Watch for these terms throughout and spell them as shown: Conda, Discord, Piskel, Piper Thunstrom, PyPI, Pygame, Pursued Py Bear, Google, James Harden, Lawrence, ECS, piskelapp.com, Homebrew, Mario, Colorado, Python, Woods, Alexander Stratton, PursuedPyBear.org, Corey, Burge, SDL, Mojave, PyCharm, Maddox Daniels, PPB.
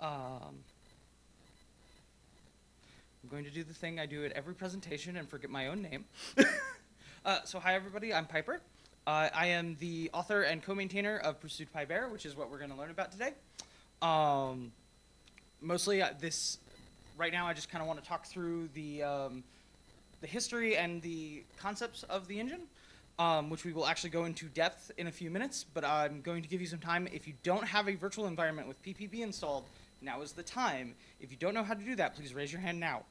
I'm going to do the thing I do at every presentation and forget my own name. So hi everybody, I'm Piper. I am the author and co-maintainer of Pursued Py Bear, which is what we're going to learn about today. Mostly right now I just kind of want to talk through the history and the concepts of the engine, which we will actually go into depth in a few minutes, but I'm going to give you some time. If you don't have a virtual environment with PPB installed, now is the time. If you don't know how to do that, please raise your hand now.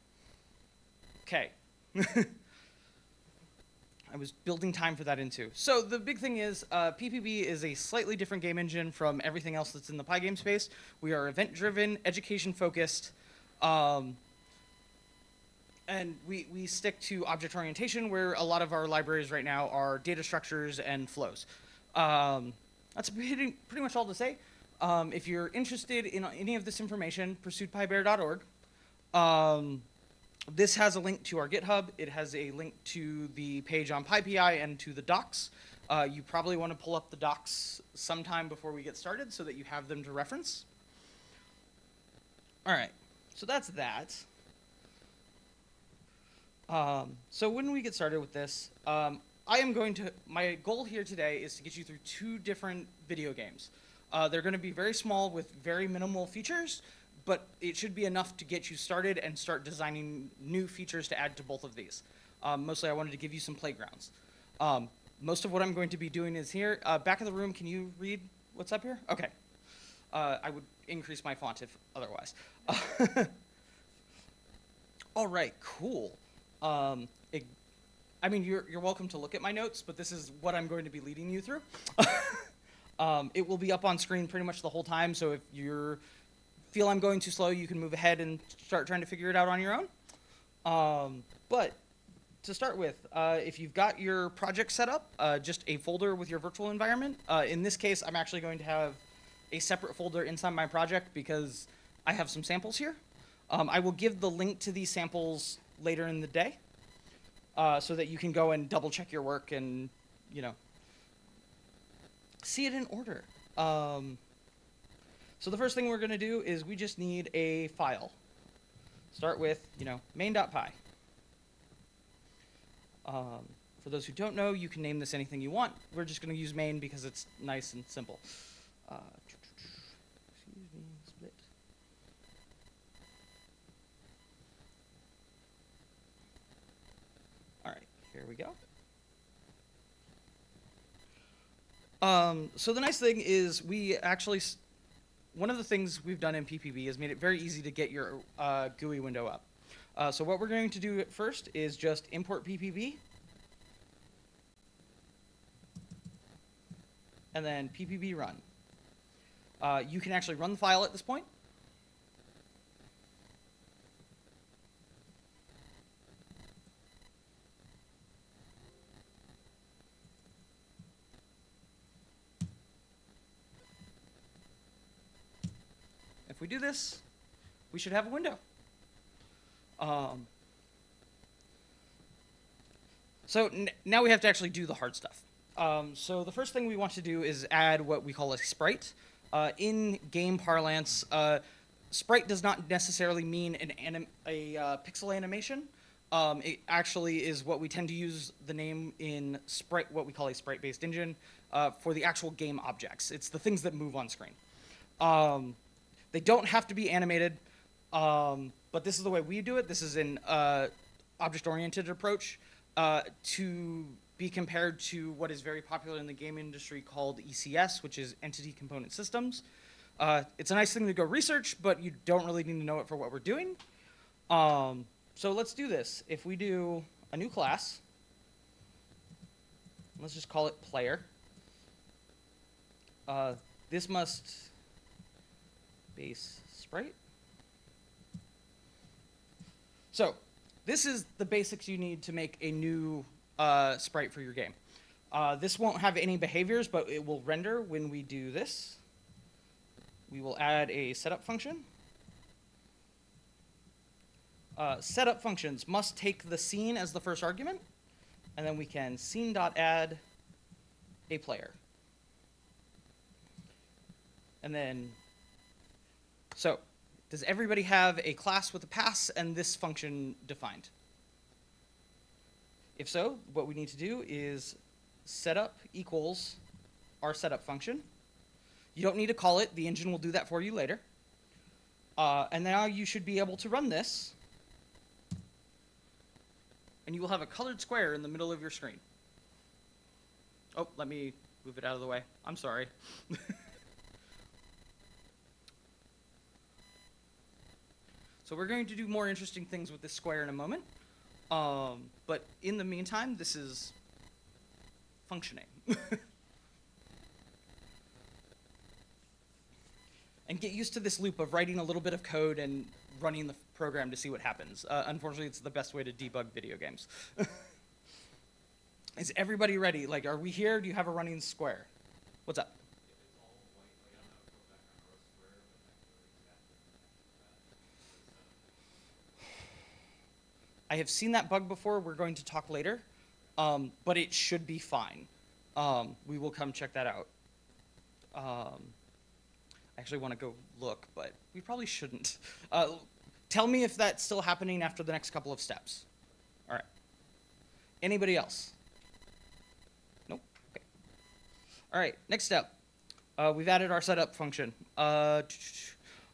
Okay. I was building time for that in too. So the big thing is PPB is a slightly different game engine from everything else that's in the Pygame space. We are event-driven, education-focused, and we stick to object orientation, where a lot of our libraries right now are data structures and flows. That's pretty much all to say. If you're interested in any of this information, PursuedPyBear.org. This has a link to our GitHub. It has a link to the page on PyPI and to the docs. You probably want to pull up the docs sometime before we get started so that you have them to reference. All right, so that's that. So when we get started with this, my goal here today is to get you through two different video games. They're going to be very small with very minimal features, but it should be enough to get you started and start designing new features to add to both of these. Mostly I wanted to give you some playgrounds. Most of what I'm going to be doing is here. Back of the room, can you read what's up here? Okay. I would increase my font if otherwise. All right, cool. You're welcome to look at my notes, but this is what I'm going to be leading you through. It will be up on screen pretty much the whole time, so if you feel I'm going too slow, you can move ahead and start trying to figure it out on your own. But to start with, if you've got your project set up, just a folder with your virtual environment. In this case, I'm actually going to have a separate folder inside my project because I have some samples here. I will give the link to these samples later in the day, so that you can go and double check your work and, see it in order. So the first thing we're going to do is we just need a file. Start with, main.py. For those who don't know, you can name this anything you want. We're just going to use main because it's nice and simple. Excuse me, split. All right, here we go. So the nice thing is one of the things we've done in PPB is made it very easy to get your GUI window up. So what we're going to do at first is just import PPB, and then PPB run. You can actually run the file at this point. If we do this, we should have a window. So now we have to actually do the hard stuff. So the first thing we want to do is add what we call a sprite. In game parlance, sprite does not necessarily mean a pixel animation. It actually is what we tend to use the name in sprite, what we call a sprite-based engine, for the actual game objects. It's the things that move on screen. They don't have to be animated, but this is the way we do it. This is an object-oriented approach to be compared to what is very popular in the game industry called ECS, which is Entity Component Systems. It's a nice thing to go research, but you don't really need to know it for what we're doing. So let's do this. If we do a new class, let's just call it player. This must base sprite. So this is the basics you need to make a new sprite for your game. This won't have any behaviors, but it will render when we do this. We will add a setup function. Setup functions must take the scene as the first argument, and then we can scene.add a player. And then So Does everybody have a class with a pass and this function defined? If so, what we need to do is setup equals our setup function. You don't need to call it. The engine will do that for you later. And now you should be able to run this. And you will have a colored square in the middle of your screen. Oh, let me move it out of the way. I'm sorry. So we're going to do more interesting things with this square in a moment. But in the meantime, this is functioning. And get used to this loop of writing a little bit of code and running the program to see what happens. Unfortunately, it's the best way to debug video games. Is everybody ready? Like, are we here? Do you have a running square? What's up? I have seen that bug before. We're going to talk later, but it should be fine. We will come check that out. I actually want to go look, but we probably shouldn't. Tell me if that's still happening after the next couple of steps. All right. Anybody else? Nope. Okay. All right. Next step. We've added our setup function. All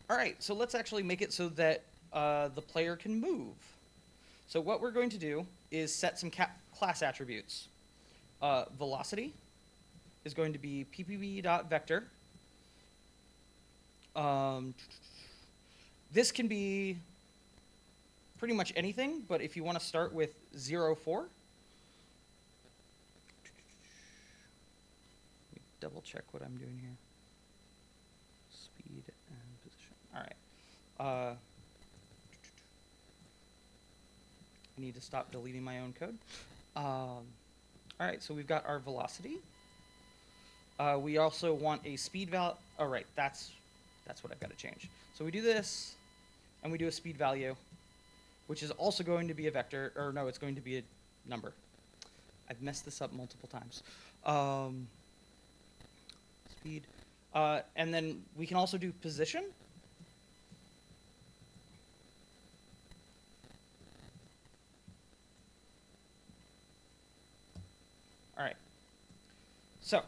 right. So let's actually make it so that the player can move. So what we're going to do is set some class attributes. Velocity is going to be ppb.vector. This can be pretty much anything, but if you want to start with 0, 4. Let me double check what I'm doing here. Speed and position. All right. I need to stop deleting my own code. All right, so we've got our velocity. We also want a speed value. All right, that's what I've got to change. So we do this, and we do a speed value, which is also going to be a vector. Or no, it's going to be a number. I've messed this up multiple times. Speed. And then we can also do position. All right. So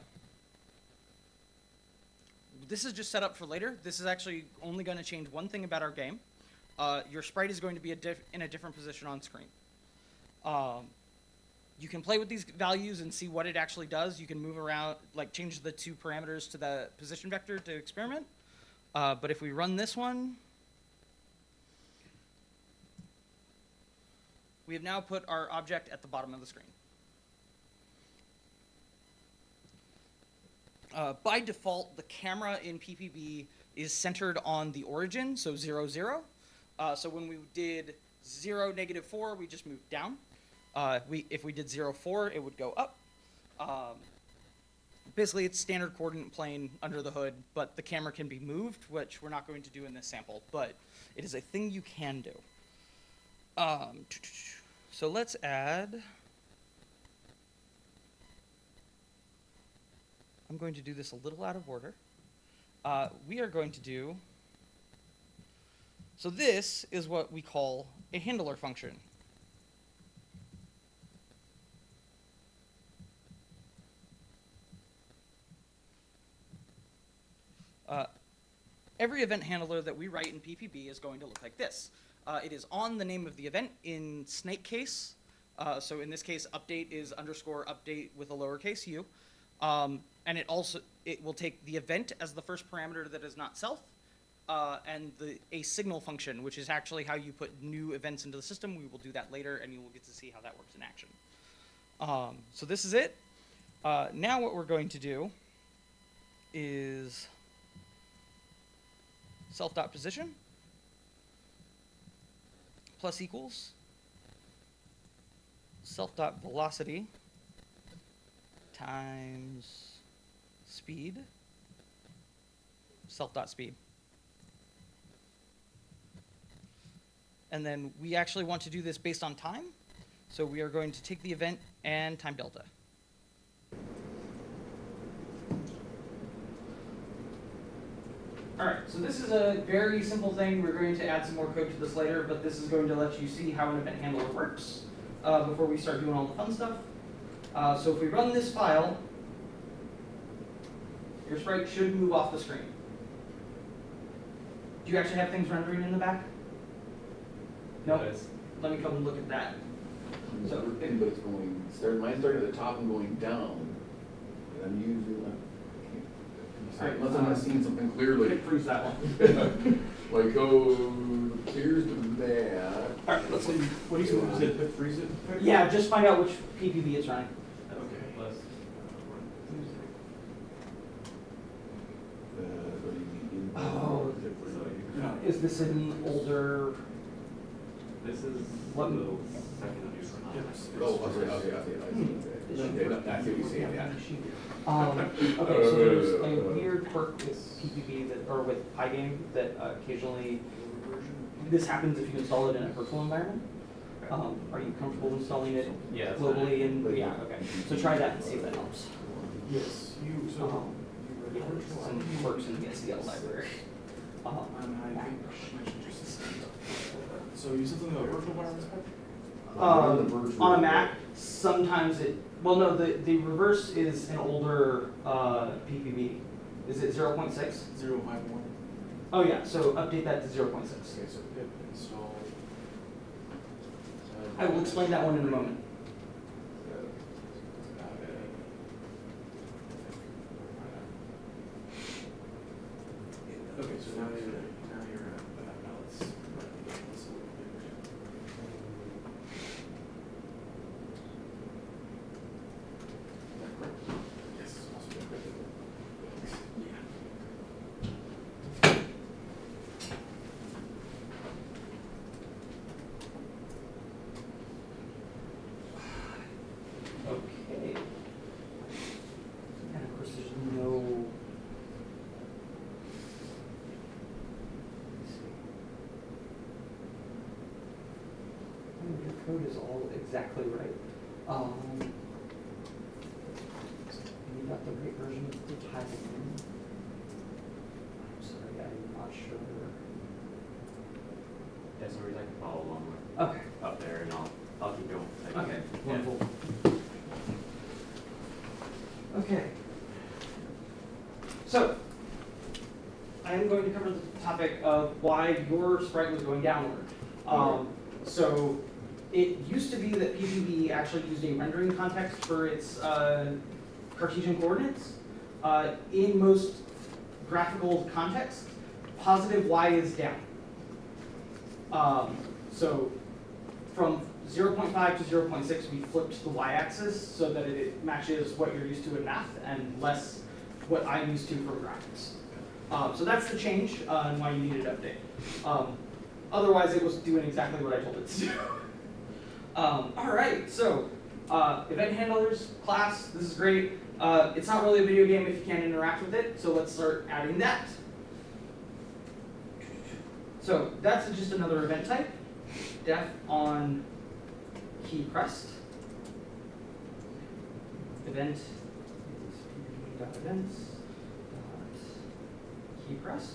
this is just set up for later. This is actually only going to change one thing about our game. Your sprite is going to be in a different position on screen. You can play with these values and see what it actually does. You can move around, like change the two parameters to the position vector to experiment. But if we run this one, we have now put our object at the bottom of the screen. By default, the camera in PPB is centered on the origin, so 0, 0. So when we did 0, -4, we just moved down. If we did 0, 4, it would go up. Basically, it's standard coordinate plane under the hood, but the camera can be moved, which we're not going to do in this sample, but it is a thing you can do. So let's add. I'm going to do this a little out of order. We are going to do, so this is what we call a handler function. Every event handler that we write in PPB is going to look like this. It is on the name of the event in snake case. So in this case, update is _update with a lowercase u. And it will take the event as the first parameter that is not self, and a signal function, which is actually how you put new events into the system. We will do that later, and you will get to see how that works in action. So this is it. Now what we're going to do is self.position plus equals self.velocity times speed, self.speed. And then we actually want to do this based on time. So we are going to take the event and time delta. All All right, so this is a very simple thing. We're going to add some more code to this later, but this is going to let you see how an event handler works before we start doing all the fun stuff. So if we run this file, your sprite should move off the screen. Do you actually have things rendering in the back? No? Nice. Let me come and look at that. So, but it's going, mine's starting at the top and going down, and I'm usually left. Right, unless I'm not seeing something clearly. It proves that one. Like, oh, here's the bad. All right, let's see. What do you want to do? Freeze it? Yeah, just find out which PPB it's running. Okay. Plus, what do you mean? Oh. Is this an older? This is what? Oh, okay, okay, okay, so there's a weird quirk with PPB that, or with Pygame that occasionally, this happens if you install it in a virtual environment. Are you comfortable installing it globally? And, yeah, okay. So try that and see if that helps. Yes, you, so yeah, some quirks in the SDL library. So you said something about virtual environments? On a Mac, sometimes it, well, no, the reverse is an older PPB. Is it 0.6? 0.51. Oh, yeah, so update that to 0.6. Okay, so pip install. I will explain that one in a moment. Okay, so now you're at. Is all exactly right. You got the right version of the Pygame. I'm sorry, I'm not sure. Yeah, so we'd like to follow along with up there, and I'll keep going. Okay, wonderful. Yeah. Okay. So, I am going to cover the topic of why your sprite was going downward. So, it used to be that PPB actually used a rendering context for its Cartesian coordinates. In most graphical contexts, positive y is down. So from 0.5 to 0.6, we flipped the y-axis so that it matches what you're used to in math and less what I'm used to from graphics. So that's the change and why you needed an update. Otherwise, it was doing exactly what I told it to do. All right, so event handlers, class, this is great. It's not really a video game if you can't interact with it, so let's start adding that. So that's just another event type, def on key pressed. Event is pbb.events.key pressed.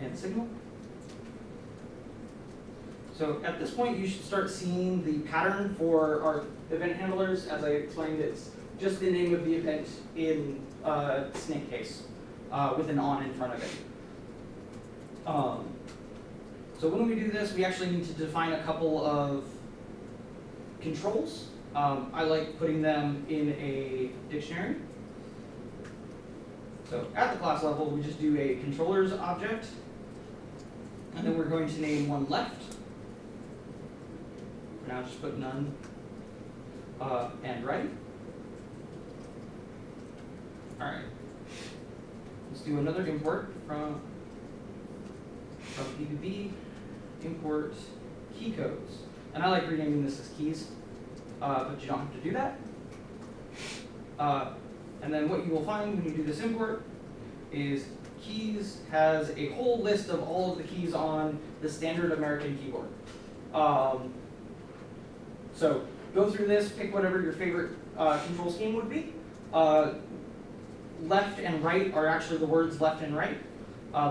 And signal. So at this point, you should start seeing the pattern for our event handlers. As I explained, it's just the name of the event in snake case with an on in front of it. So when we do this, we actually need to define a couple of controls. I like putting them in a dictionary. So at the class level, we just do a controllers object, and then we're going to name one left. Now just put none and right. All right. Let's do another import from PPB. Import key codes. And I like renaming this as keys, but you don't have to do that. And then what you will find when you do this import is keys has a whole list of all of the keys on the standard American keyboard. So go through this, pick whatever your favorite control scheme would be. left and right are actually the words left and right.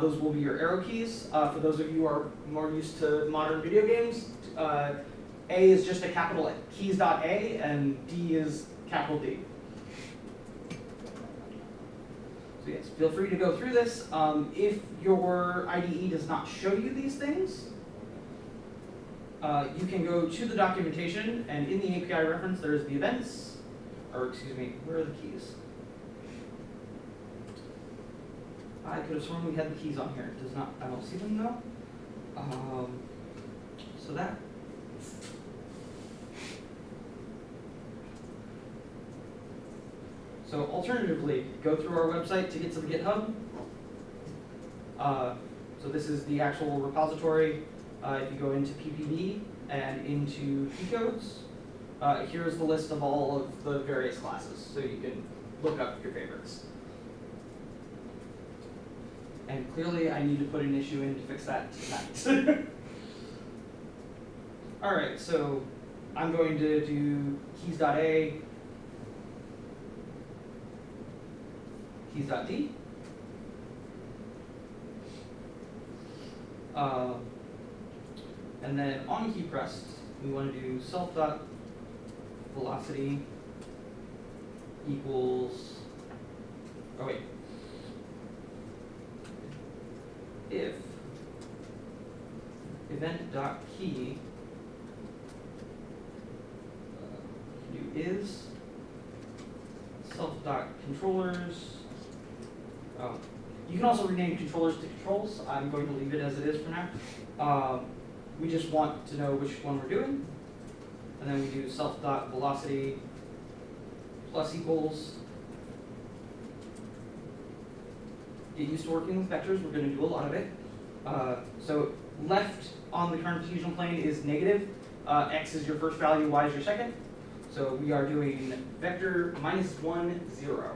Those will be your arrow keys. For those of you who are more used to modern video games, A is just a capital keys.A, and D is capital D. So yes, feel free to go through this. If your IDE does not show you these things, you can go to the documentation, and in the API reference, there's the events, or excuse me, where are the keys? I could have sworn we had the keys on here. It does not, I don't see them though. So that. So alternatively, go through our website to get to the GitHub. So this is the actual repository. If you go into PPB and into P-codes, here's the list of all of the various classes. So you can look up your favorites. And clearly, I need to put an issue in to fix that tonight. All right, so I'm going to do keys.a, keys.d. And then on key pressed, we want to do self.velocity equals, oh wait, if event.key do is self.controllers. You can also rename controllers to controls. I'm going to leave it as it is for now. We just want to know which one we're doing. And then we do self.velocity plus equals. Get used to working with vectors. We're going to do a lot of it. So left on the computational plane is negative. X is your first value, Y is your second. So we are doing vector -1, 0.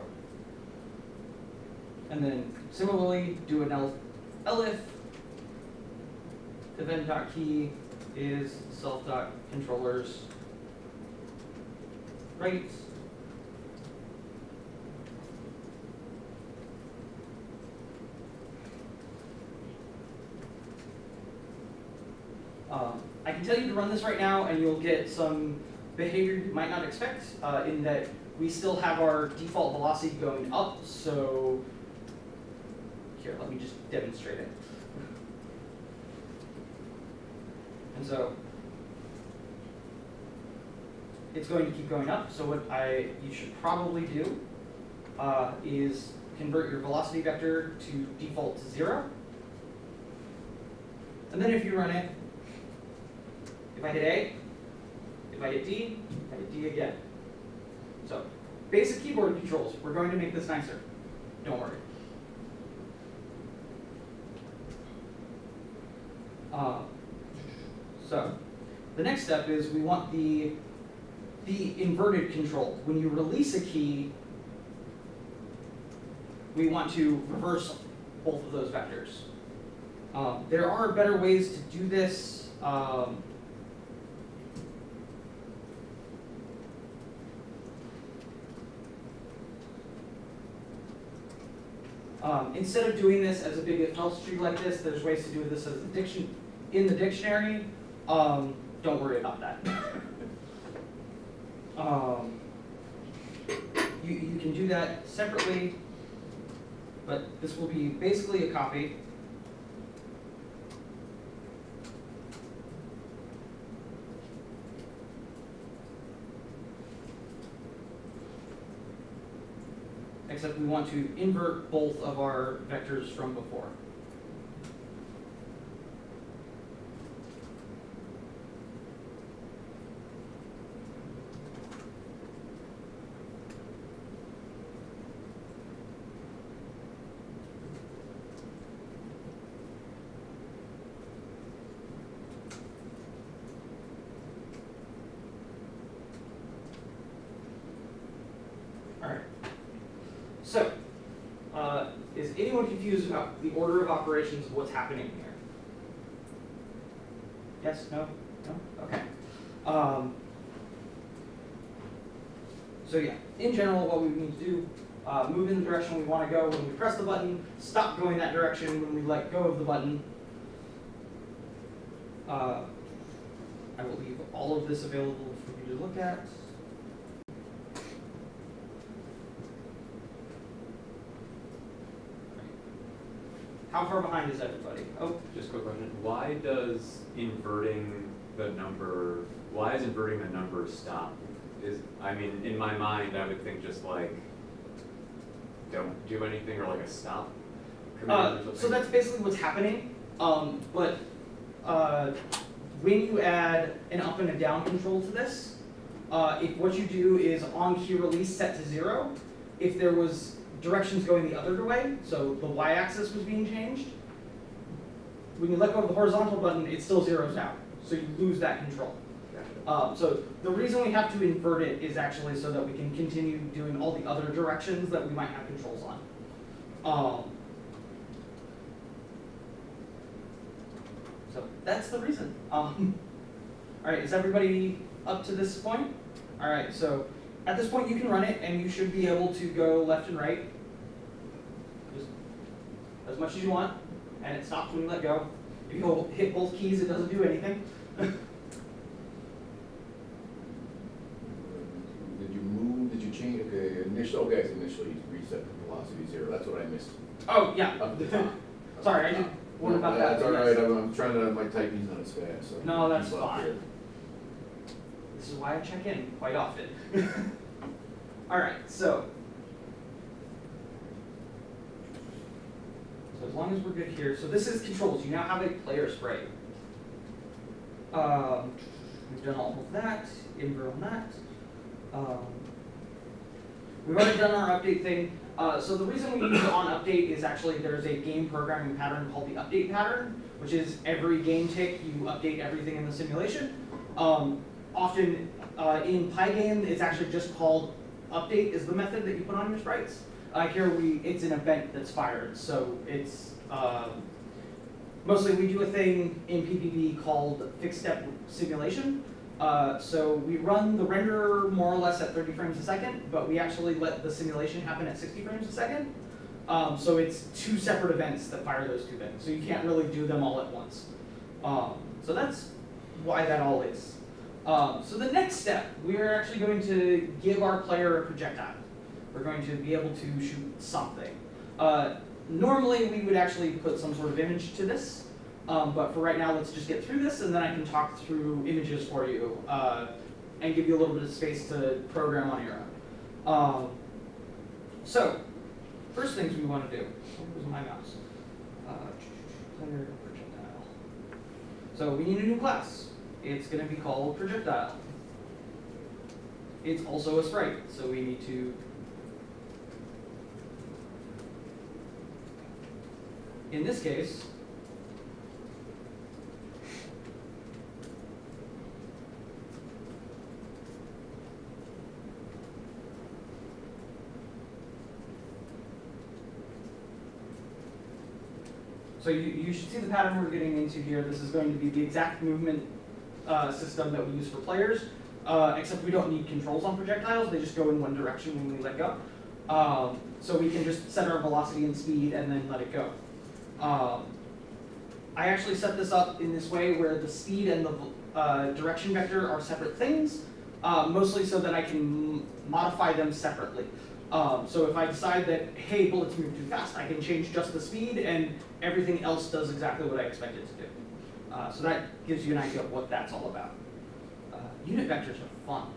And then similarly, do an elif event.key is self.controllers right. I can tell you to run this right now, and you'll get some behavior you might not expect, in that we still have our default velocity going up. So here, let me just demonstrate it. And so it's going to keep going up. So what you should probably do is convert your velocity vector to default to 0. And then if you run it, if I hit A, if I hit D, if I hit D again. So basic keyboard controls. We're going to make this nicer. Don't worry. So the next step is we want the inverted control. When you release a key, we want to reverse both of those vectors. There are better ways to do this. Instead of doing this as a big if-else tree like this, there's ways to do this as in the dictionary. Don't worry about that. You can do that separately, but this will be basically a copy. Except we want to invert both of our vectors from before. Is anyone confused about the order of operations of what's happening here? Yes? No? No? Okay. So yeah, in general, what we need to do move in the direction we want to go when we press the button, stop going that direction when we let go of the button. I will leave all of this available for you to look at. How far behind is everybody? Oh, just a quick question. Why does inverting the number? Why is inverting the number stop? I mean, in my mind, I would think just like don't do anything or like a stop command or something. So that's basically what's happening. But when you add an up and a down control to this, if what you do is on key release set to 0, if there was directions going the other way, so the y-axis was being changed, when you let go of the horizontal button, it still zeroes out. So you lose that control. So the reason we have to invert it is actually so that we can continue doing all the other directions that we might have controls on. So that's the reason. All right, is everybody up to this point? All right, so at this point, you can run it, and you should be able to go left and right just as much as you want, and it stops when you let go. If you hit both keys, it doesn't do anything. Did you move? Did you change? Okay, initially you reset the velocity 0. That's what I missed. Oh, yeah. Up the top. Sorry, I didn't warn about that. That's all right. I'm trying to, my typing's not as fast. So no, that's fine. This is why I check in quite often. All right, so as long as we're good here, so this is controls. You now have a player spray. We've done all of that, invert on that. We've already done our update thing. So the reason we use on update is actually there's a game programming pattern called the update pattern, which is every game tick, you update everything in the simulation. Often in Pygame, it's actually just called update is the method that you put on your sprites. Here it's an event that's fired, so it's mostly we do a thing in PPB called fixed step simulation. So we run the renderer more or less at 30 frames a second, but we actually let the simulation happen at 60 frames a second. So it's two separate events that fire those two things, so you can't really do them all at once. So that's why that all is. So the next step, we are actually going to give our player a projectile. We're going to be able to shoot something. Normally, we would actually put some sort of image to this. But for right now, let's just get through this, and then I can talk through images for you and give you a little bit of space to program on your own. So first things we want to do. Where's my mouse? Player projectile. So we need a new class. It's going to be called projectile. It's also a sprite, so we need to in this case so you should see the pattern we're getting into here. This is going to be the exact movement system that we use for players, except we don't need controls on projectiles. They just go in one direction when we let go. So we can just set our velocity and speed and then let it go. I actually set this up in this way where the speed and the direction vector are separate things, mostly so that I can modify them separately. So if I decide that, hey, bullets move too fast, I can change just the speed and everything else does exactly what I expect it to do. So that gives you an idea of what that's all about. Unit vectors are fun.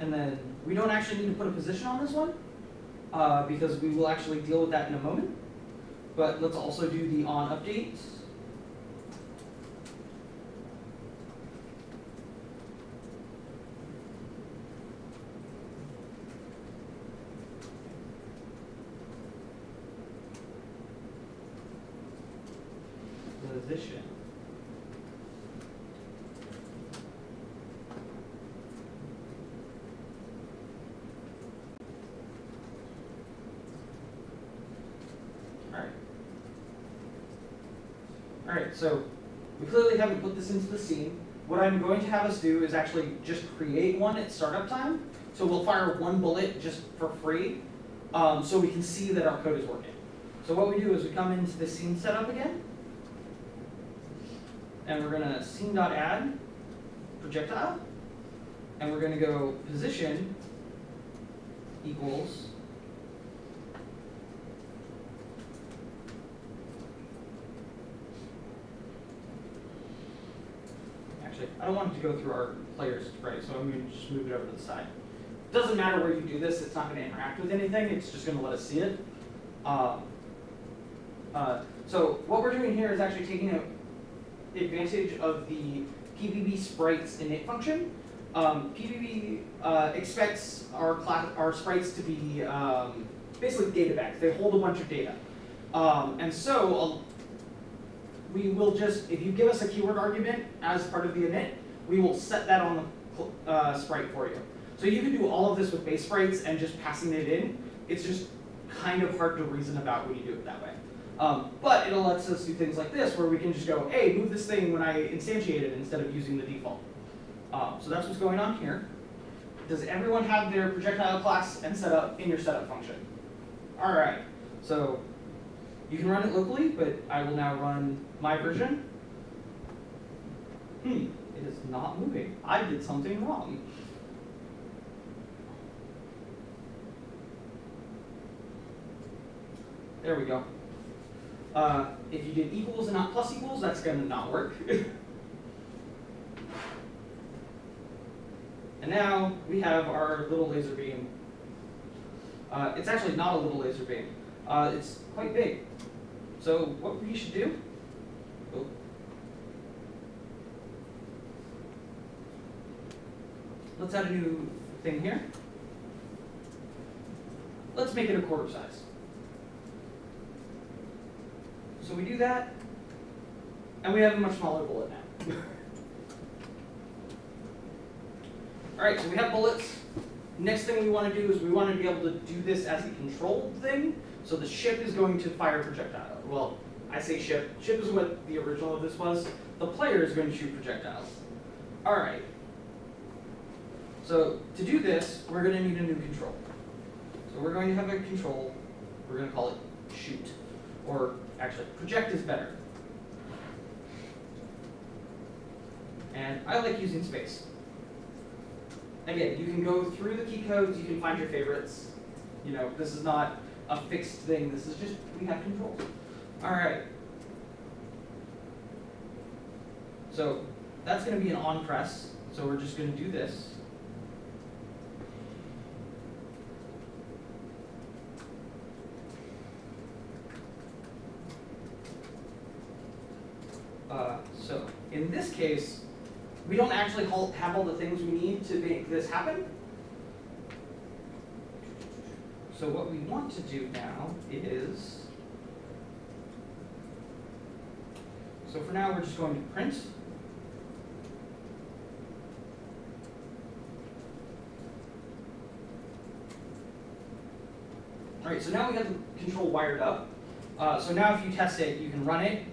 And then we don't actually need to put a position on this one because we will actually deal with that in a moment. But let's also do the on update. Position. All right, so we clearly haven't put this into the scene. What I'm going to have us do is actually just create one at startup time So we'll fire one bullet just for free so we can see that our code is working. So what we do is we come into the scene setup again, and we're going to scene.add projectile, and we're going to go position equals I don't want it to go through our players, right? So I'm going to just move it over to the side. It doesn't matter where you do this. It's not going to interact with anything. It's just going to let us see it. So what we're doing here is actually taking advantage of the PBB sprites init function. PBB expects our sprites to be basically data banks. They hold a bunch of data. And so we will just, if you give us a keyword argument as part of the init, we will set that on the sprite for you. So you can do all of this with base sprites and just passing it in. It's just kind of hard to reason about when you do it that way. But it lets us do things like this, where we can just go, hey, move this thing when I instantiate it instead of using the default. So that's what's going on here. Does everyone have their projectile class and setup in your setup function? All right. So you can run it locally, but I will now run my version. It is not moving. I did something wrong. There we go. If you did equals and not plus equals, that's going to not work. And now we have our little laser beam. It's actually not a little laser beam. It's quite big. So what we should do, let's add a new thing here. Let's make it a quarter size. So we do that, and we have a much smaller bullet now. All right, so we have bullets. Next thing we want to do is we want to be able to do this as a controlled thing. So the ship is going to fire projectile. Well, I say ship. Ship is what the original of this was. The player is going to shoot projectiles. All right. So to do this, we're going to need a new control. So we're going to have a control. We're going to call it shoot. Or actually, project is better. And I like using space. Again, you can go through the key codes. You can find your favorites. You know, this is not a fixed thing. This is just, we have controls. All right. So that's going to be an on press. So we're just going to do this. So in this case, we don't actually have all the things we need to make this happen. So what we want to do now is, so for now we're just going to print. All right, so now we have the control wired up. So now if you test it, you can run it.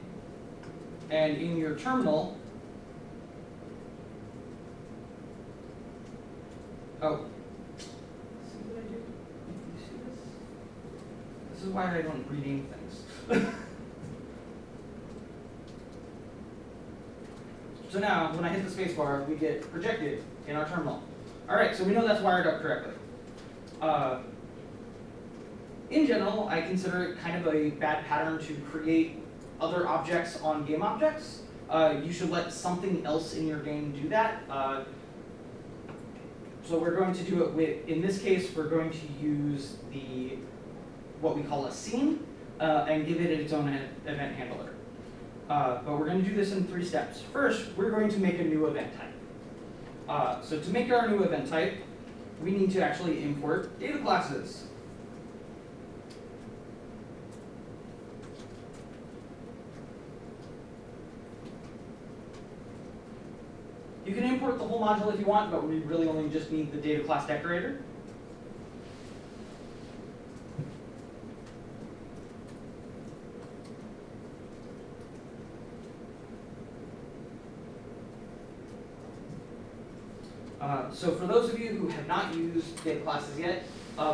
And in your terminal, see what I do? You see this? This is why I don't rename things. So now, when I hit the space bar, we get projected in our terminal. All right, so we know that's wired up correctly. In general, I consider it kind of a bad pattern to create other objects on game objects. You should let something else in your game do that. So we're going to do it with, in this case, we're going to use the, what we call a scene, and give it its own event handler. But we're going to do this in 3 steps. First, we're going to make a new event type. So to make our new event type, we need to actually import data classes. You can import the whole module if you want, but we really only just need the data class decorator. So for those of you who have not used data classes yet,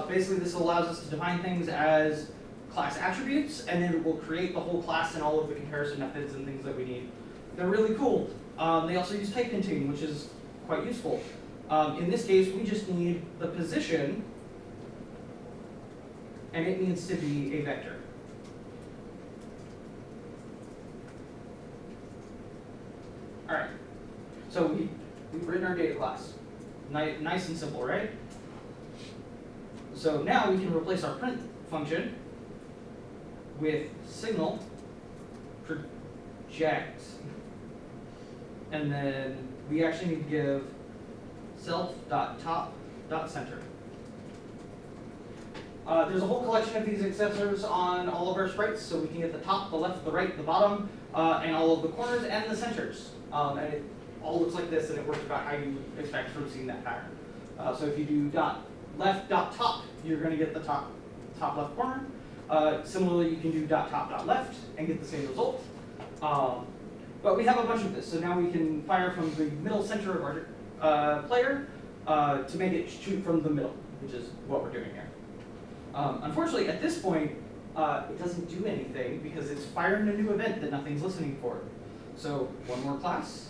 basically this allows us to define things as class attributes, and then it will create the whole class and all of the comparison methods and things that we need. They're really cool. They also use type hinting, which is quite useful. In this case, we just need the position, and it needs to be a vector. All right, so we've written our data class. Nice and simple, right? So now we can replace our print function with signal project, and then we actually need to give self.top.center. There's a whole collection of these accessors on all of our sprites, so we can get the top, the left, the right, the bottom, and all of the corners and the centers. And it all looks like this, and it works about how you expect from seeing that pattern. So if you do dot left dot top, you're going to get the top left corner. Similarly, you can do dot top dot left and get the same result. But we have a bunch of this, so now we can fire from the middle center of our player to make it shoot from the middle, which is what we're doing here. Unfortunately, at this point, it doesn't do anything because it's firing a new event that nothing's listening for. So one more class.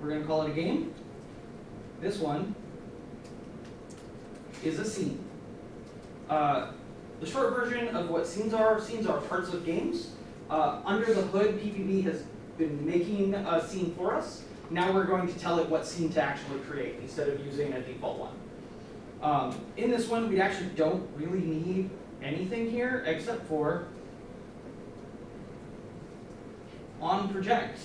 We're going to call it a game. This one is a scene. The short version of what scenes are parts of games. Under the hood, PPB has been making a scene for us. Now we're going to tell it what scene to actually create instead of using a default one. In this one, we actually don't really need anything here except for on project.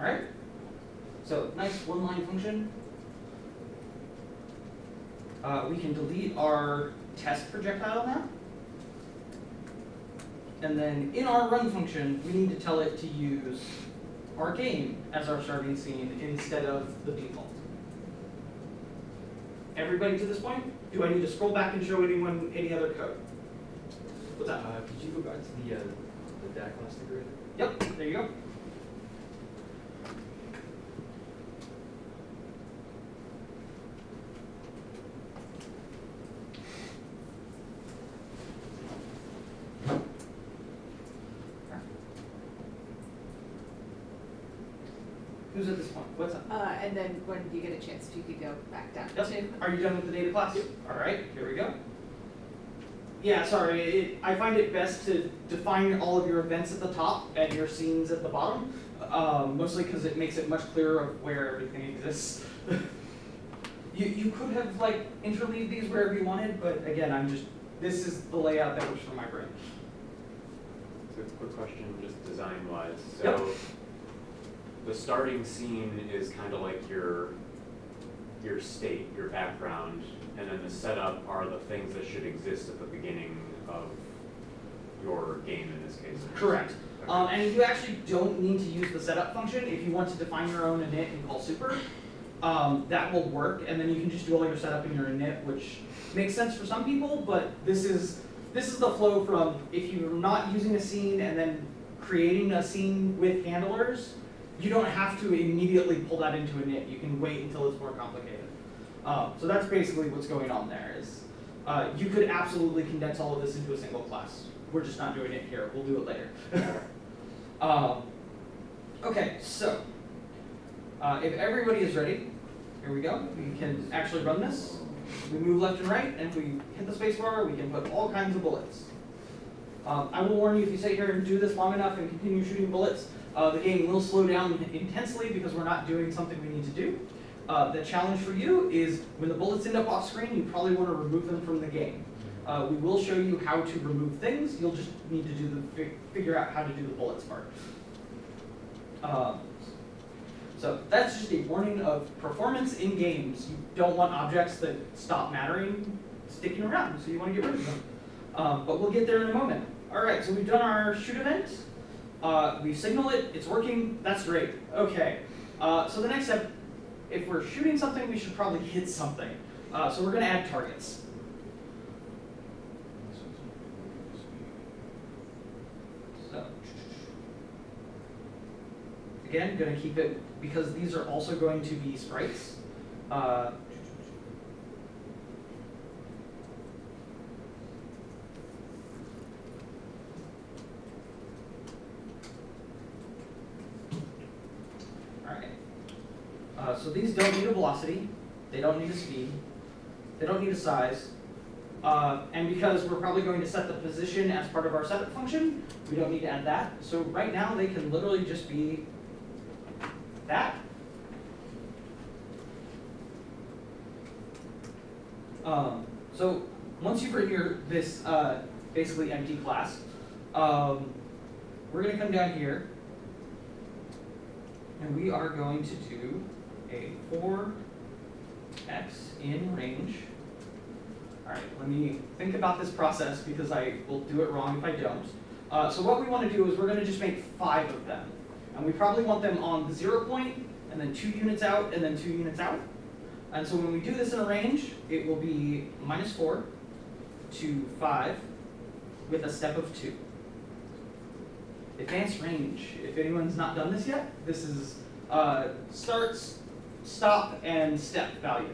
Alright, so nice one-line function. We can delete our test projectile now. And then in our run function, we need to tell it to use our game as our starting scene instead of the default. Everybody to this point? Do I need to scroll back and show anyone any other code? What's that? Could you go back to the DAC last degree? Yep, there you go. Who's at this point? What's up? And then when you get a chance, you could go back down. Yep. Are you done with the data class? Yep. All right, here we go. Yeah, sorry. I find it best to define all of your events at the top and your scenes at the bottom, mostly because it makes it much clearer of where everything exists. You could have like interleaved these wherever you wanted, but again, this is the layout that works for my brain. So it's a quick question, just design-wise. So. Yep. The starting scene is kind of like your state, your background, and then the setup are the things that should exist at the beginning of your game in this case. Correct. Okay. And you actually don't need to use the setup function. If you want to define your own init and call super, that will work, and then you can just do all your setup in your init, which makes sense for some people, but this is the flow from if you're not using a scene and then creating a scene with handlers. You don't have to immediately pull that into init. You can wait until it's more complicated. So that's basically what's going on there. You could absolutely condense all of this into a single class. We're just not doing it here. We'll do it later. OK, so if everybody is ready, here we go. We can actually run this. We move left and right, and if we hit the spacebar, we can put all kinds of bullets. I will warn you, if you sit here and do this long enough and continue shooting bullets, the game will slow down intensely because we're not doing something we need to do. The challenge for you is when the bullets end up off screen, you probably want to remove them from the game. We will show you how to remove things. You'll just need to figure out how to do the bullets part. So that's just a warning of performance in games. You don't want objects that stop mattering sticking around, so you want to get rid of them. But we'll get there in a moment. All right, so we've done our shoot event. We've signaled it. It's working. That's great. OK. So the next step, if we're shooting something, we should probably hit something. So we're going to add targets. So again, going to keep it, because these are also going to be sprites. So these don't need a velocity, they don't need a speed, they don't need a size, and because we're probably going to set the position as part of our setup function, we don't need to add that. So right now they can literally just be that. So once you've written your, this basically empty class, we're going to come down here, and we are going to do a for x in range. All right, let me think about this process because I will do it wrong if I don't. So what we want to do is we're going to just make 5 of them. And we probably want them on the 0 point, and then 2 units out, and then 2 units out. And so when we do this in a range, it will be -4 to 5 with a step of 2. Advanced range. If anyone's not done this yet, this is starts, stop, and step value.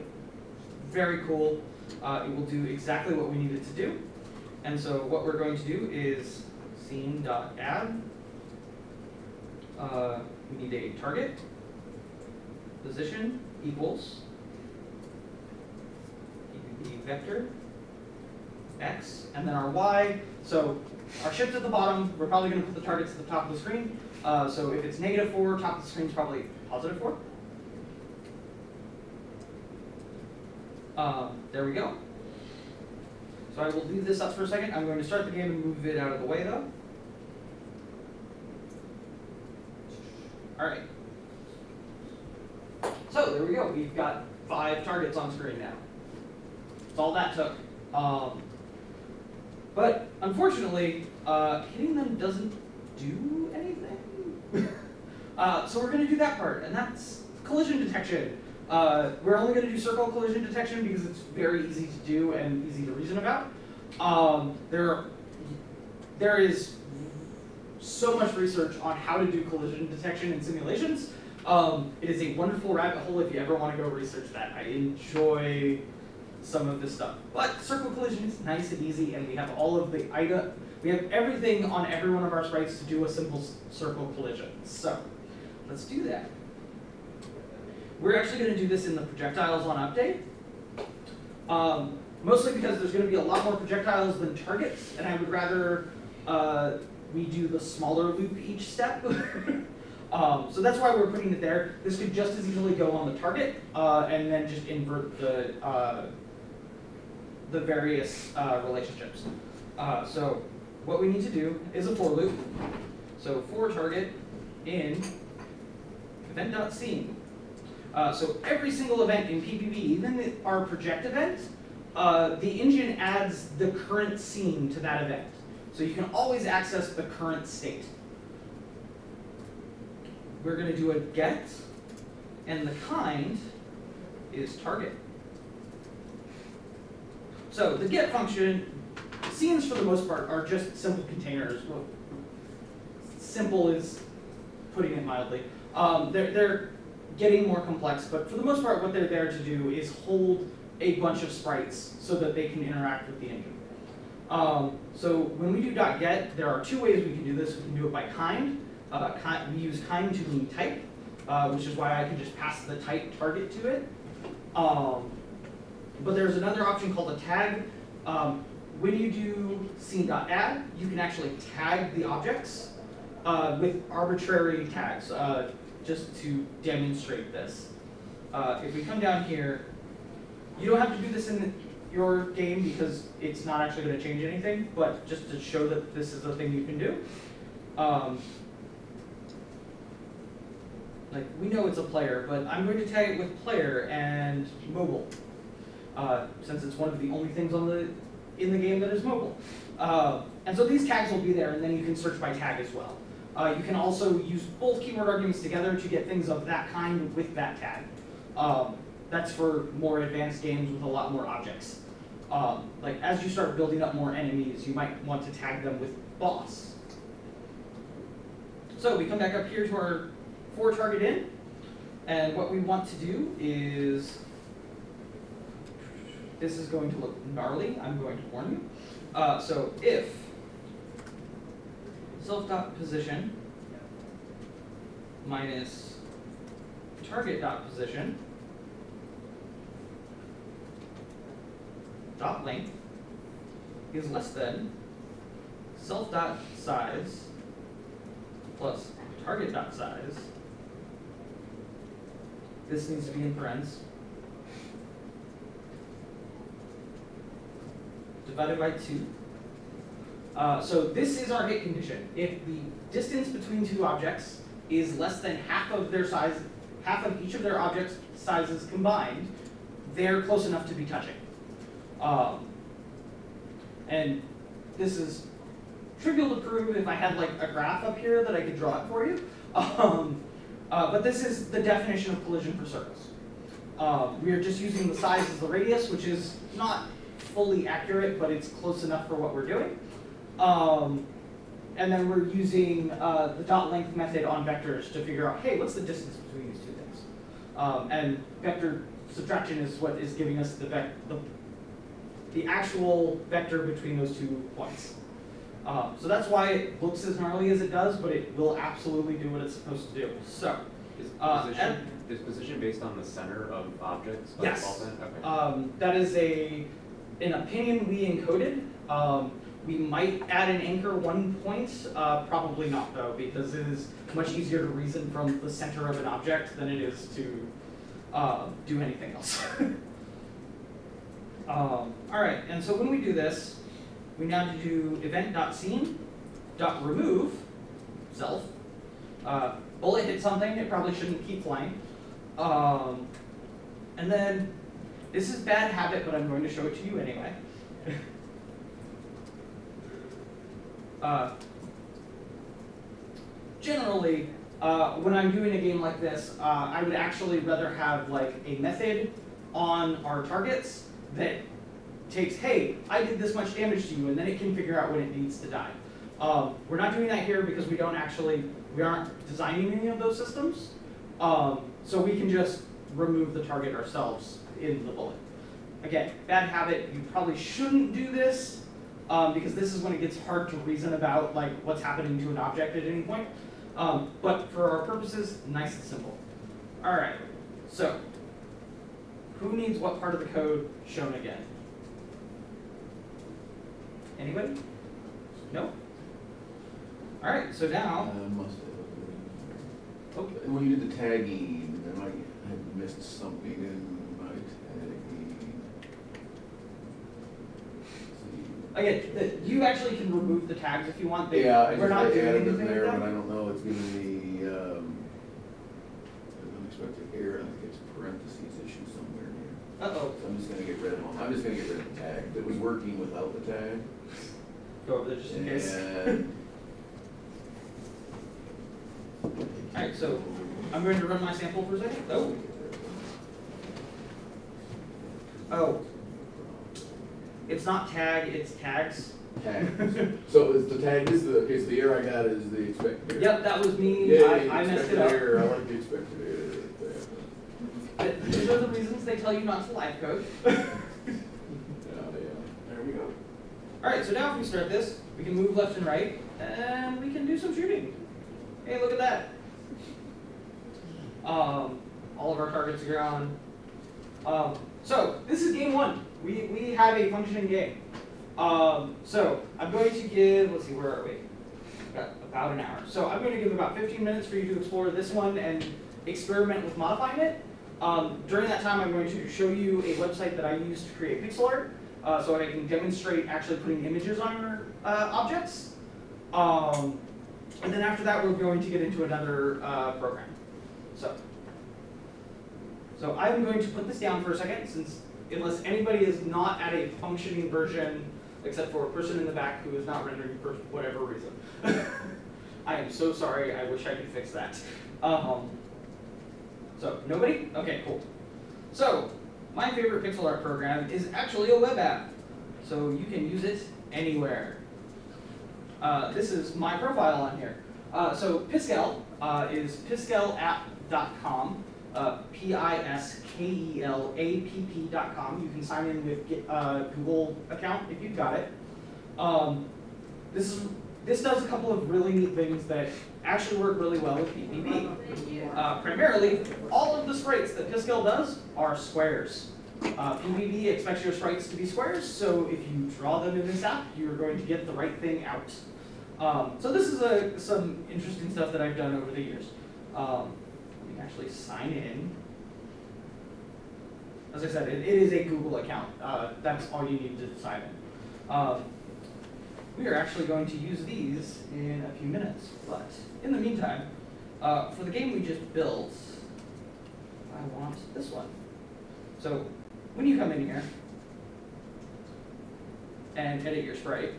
Very cool. It will do exactly what we need it to do. And so what we're going to do is scene.add. We need a target position equals the vector x, and then our y. So our ship's at the bottom. We're probably going to put the targets at the top of the screen. So if it's -4, top of the screen is probably +4. There we go. So I will leave this up for a second. I'm going to start the game and move it out of the way, though. All right. So there we go. We've got 5 targets on screen now. That's all that took. But unfortunately, hitting them doesn't do anything. So we're going to do that part, and that's collision detection. We're only going to do circle collision detection because it's very easy to do and easy to reason about. There is so much research on how to do collision detection in simulations. It is a wonderful rabbit hole if you ever want to go research that. I enjoy some of this stuff. But circle collision is nice and easy, and we have all of the we have everything on every one of our sprites to do a simple circle collision. So let's do that. We're actually going to do this in the projectiles on update, mostly because there's going to be a lot more projectiles than targets, and I would rather we do the smaller loop each step. So that's why we're putting it there. This could just as easily go on the target and then just invert the various relationships. So what we need to do is a for loop. So for target in event.scene. So every single event in PPB, even our project event, the engine adds the current scene to that event. So you can always access the current state. We're going to do a get, and the kind is target. So the get function, scenes for the most part are just simple containers. Well, simple is putting it mildly. They're getting more complex, but for the most part what they're there to do is hold a bunch of sprites so that they can interact with the engine. So when we do .get, there are 2 ways we can do this. We can do it by kind. We use kind to mean type, which is why I can just pass the type target to it. But there's another option called a tag. When you do scene.add, you can actually tag the objects with arbitrary tags, just to demonstrate this. If we come down here, you don't have to do this in your game because it's not actually going to change anything, but just to show that this is a thing you can do. Like, we know it's a player, but I'm going to tag it with player and mobile, since it's one of the only things on the in the game that is mobile. And so these tags will be there, and then you can search by tag as well. You can also use both keyword arguments together to get things of that kind with that tag. That's for more advanced games with a lot more objects. Like as you start building up more enemies, you might want to tag them with boss. So we come back up here to our for target in, and what we want to do is, this is going to look gnarly, I'm going to warn you. So if self.position minus target.position dot length is less than self.size plus target.size, this needs to be in parens, divided by 2. So this is our hit condition. If the distance between two objects is less than half of their size, half of each of their objects' sizes combined, they're close enough to be touching. And this is trivial to prove if I had like a graph up here that I could draw it for you. But this is the definition of collision for circles. We are just using the size as the radius, which is not fully accurate, but it's close enough for what we're doing. And then we're using the dot length method on vectors to figure out, hey, what's the distance between these two things? And vector subtraction is what is giving us the actual vector between those two points. So that's why it looks as gnarly as it does, but it will absolutely do what it's supposed to do. So, is position based on the center of objects? Yes. Okay. That is an opinion we encoded. We might add an anchor 1 point, probably not though, because it is much easier to reason from the center of an object than it is to do anything else. All right, and so when we do this, we now have to do event.scene.remove self. Bullet hit something, it probably shouldn't keep flying. And then, this is bad habit, but I'm going to show it to you anyway. Generally, when I'm doing a game like this, I would actually rather have like a method on our targets that takes, hey, I did this much damage to you, and then it can figure out when it needs to die. We're not doing that here because we aren't designing any of those systems. So we can just remove the target ourselves in the bullet. Again, bad habit, you probably shouldn't do this because this is when it gets hard to reason about like what's happening to an object at any point. But for our purposes, nice and simple. All right, so who needs what part of the code shown again? Anybody? No? All right, so now. Must have. Okay. When you did the tagging, I might have missed something in my tagging. Again, you actually can remove the tags if you want. Yeah, we're not doing anything there, but I don't know. It's giving me an unexpected error. I think it's a parentheses issue somewhere here. Uh-oh. So I'm just going to get rid of them. I'm just going to get rid of the tag. It was working without the tag. Go over there just in case. Alright, so I'm going to run my sample for a second. Oh. It's not tag, it's tags. Tag. So is the tag is the error I got is the expected error. Yep, that was me. Yeah, I messed it up. Error. I like the expected error. These are the reasons they tell you not to live code. There we go. All right, so now if we start this, we can move left and right, and we can do some shooting. Hey, look at that. All of our targets are on. So this is game one. We have a functioning game. So I'm going to give, let's see, where are we? Got about an hour. So I'm going to give about 15 minutes for you to explore this one and experiment with modifying it. During that time, I'm going to show you a website that I use to create pixel art. So I can demonstrate actually putting images on your objects. And then after that, we're going to get into another program. So I'm going to put this down for a second, since unless anybody is not at a functioning version except for a person in the back who is not rendering for whatever reason. I am so sorry. I wish I could fix that. So nobody? Okay, cool. So my favorite pixel art program is actually a web app, so you can use it anywhere. This is my profile on here. So Piskel is piskelapp.com, P-I-S-K-E-L-A-P-P.com. You can sign in with Google account if you've got it. This does a couple of really neat things that actually work really well with PPB. Primarily, all of the sprites that Piskel does are squares. PPB expects your sprites to be squares, so if you draw them in this app, you're going to get the right thing out. So this is some interesting stuff that I've done over the years. You can actually sign in. As I said, it is a Google account. That's all you need to sign in. We are actually going to use these in a few minutes, but in the meantime, for the game we just built, I want this one. So when you come in here and edit your sprite,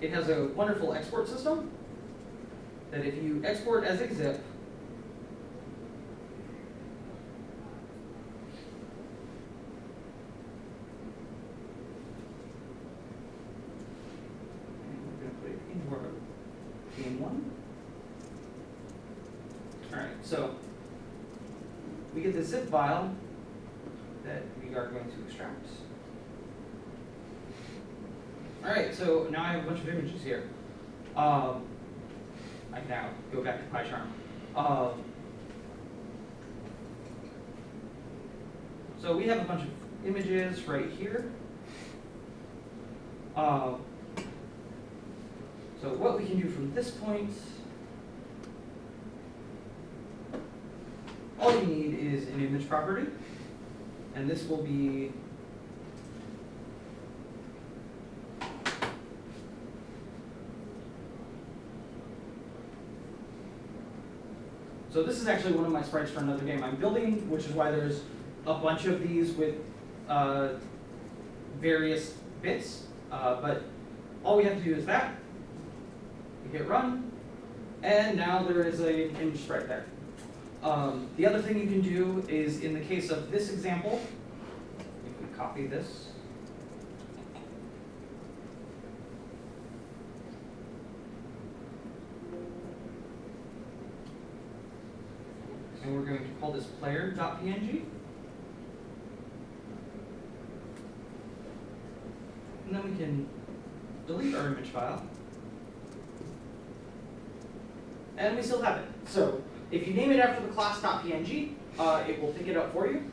it has a wonderful export system that if you export as a zip, so we get the zip file that we are going to extract. All right, so now I have a bunch of images here. I can now go back to PyCharm. So we have a bunch of images right here. So what we can do from this point, all you need is an image property, and this will be so this is actually one of my sprites for another game I'm building, which is why there's a bunch of these with various bits. But all we have to do is that. We hit run, and now there is an image sprite there. The other thing you can do is, in the case of this example, you can copy this. And we're going to call this player.png. And then we can delete our image file. And we still have it. So if you name it after the class.png, it will pick it up for you.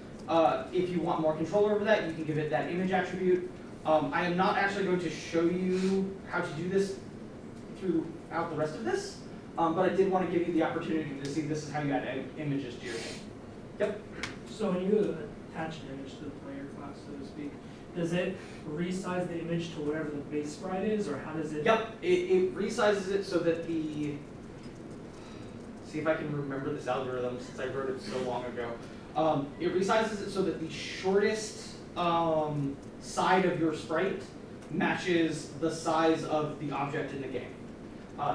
If you want more control over that, you can give it that image attribute. I am not actually going to show you how to do this throughout the rest of this, but I did want to give you the opportunity to see this is how you add images to your game. Yep? So when you attach an image to the player class, so to speak, does it resize the image to whatever the base sprite is, or how does it? Yep, it resizes it so that the, see if I can remember this algorithm since I wrote it so long ago. It resizes it so that the shortest side of your sprite matches the size of the object in the game.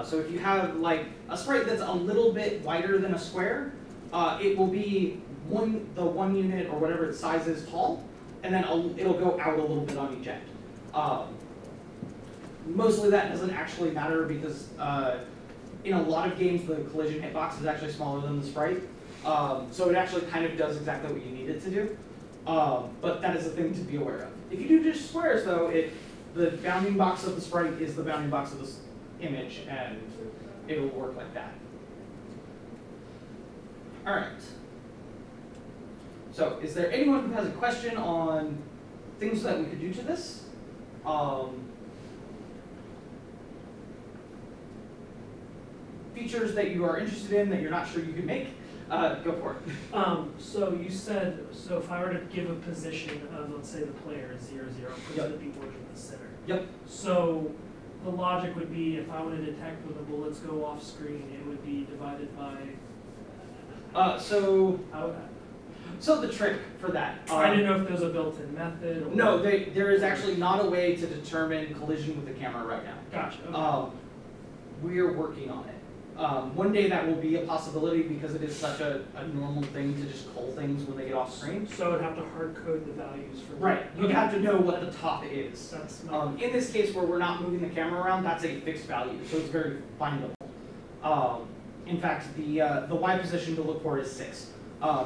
So if you have like a sprite that's a little bit wider than a square, it will be the one unit or whatever its size is tall, and then it'll go out a little bit on each end. Mostly that doesn't actually matter because in a lot of games, the collision hitbox is actually smaller than the sprite. So it actually kind of does exactly what you need it to do. But that is a thing to be aware of. If you do just squares, though, the bounding box of the sprite is the bounding box of this image, and it will work like that. All right. So is there anyone who has a question on things that we could do to this? Features that you are interested in that you're not sure you can make, go for it. So you said, so if I were to give a position of, let's say, the player is 0, 0, because it would be working in the center. Yep. So the logic would be if I wanted to detect when the bullets go off screen, it would be divided by. So So the trick for that. I didn't know if there's a built-in method. Or no, there is actually not a way to determine collision with the camera right now. Gotcha. Okay. We are working on it. One day that will be a possibility because it is such a normal thing to just call things when they get off screen. So I'd have to hard code the values for. Right. You'd have to know what the top is. That's in this case where we're not moving the camera around, that's a fixed value, so it's very findable. In fact, the Y position to look for is 6.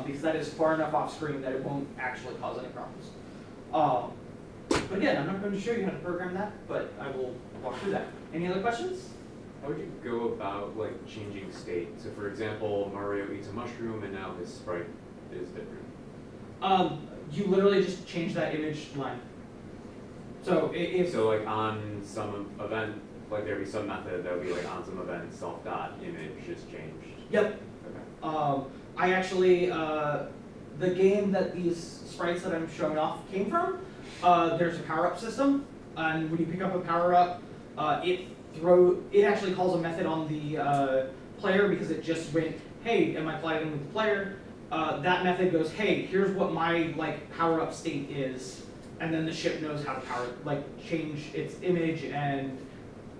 Because that is far enough off screen that it won't actually cause any problems. But again, I'm not going to show you how to program that, but I will walk through that. Any other questions? How would you go about like changing state? So for example, Mario eats a mushroom and now his sprite is different. You literally just change that image line. So if so, like on some event, like there'd be some method that would be like on some event self dot image is changed. Yep. Okay. I actually, the game that these sprites that I'm showing off came from, there's a power-up system, and when you pick up a power-up, it actually calls a method on the player because it just went, hey, am I plugged in with the player? That method goes, hey, here's what my power-up state is, and then the ship knows how to change its image and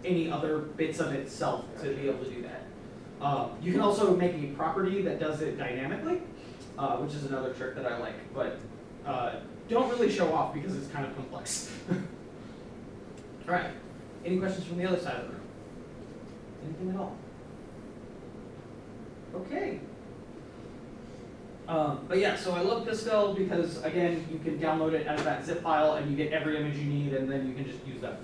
any other bits of itself to be able to do that. You can also make a property that does it dynamically, which is another trick that I like, but don't really show off because it's kind of complex. All right, any questions from the other side of the room? Anything at all? Okay. But yeah, so I love Piskel because, again, you can download it as that zip file and you get every image you need and then you can just use that.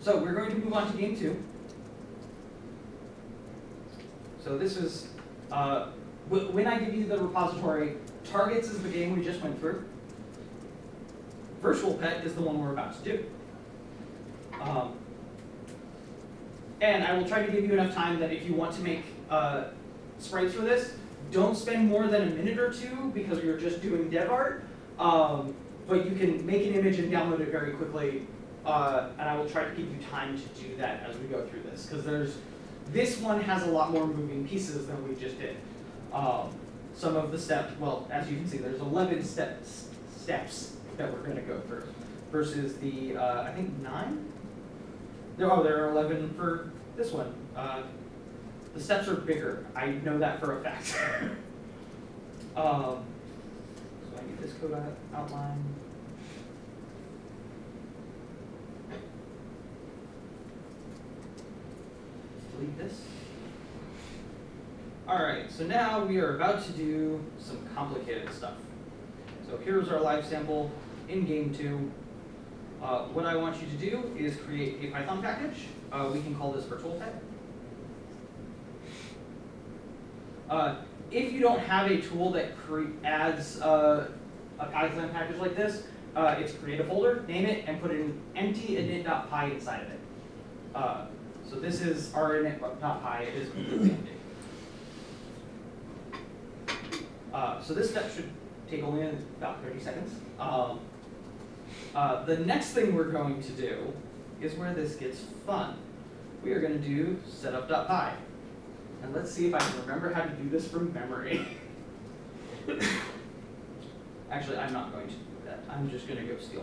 So we're going to move on to game 2. So this is, when I give you the repository, Targets is the game we just went through. Virtual Pet is the one we're about to do. And I will try to give you enough time that if you want to make sprites for this, don't spend more than a minute or two because you're just doing dev art. But you can make an image and download it very quickly. And I will try to give you time to do that as we go through this, because this one has a lot more moving pieces than we just did. Some of the steps, well, as you can see, there's 11 steps that we're going to go through, versus the, I think, 9? There are 11 for this one. The steps are bigger. I know that for a fact. So I need this code outline. This. All right, so now we are about to do some complicated stuff. So here's our live sample in game 2. What I want you to do is create a Python package. We can call this VirtualPet. If you don't have a tool that adds a Python package like this, it's create a folder, name it, and put an empty init.py inside of it. So this is our init, not py, it is completely empty. So this step should take only about 30 seconds. The next thing we're going to do is where this gets fun. We are going to do setup.py. And let's see if I can remember how to do this from memory. Actually, I'm not going to do that. I'm just going to go steal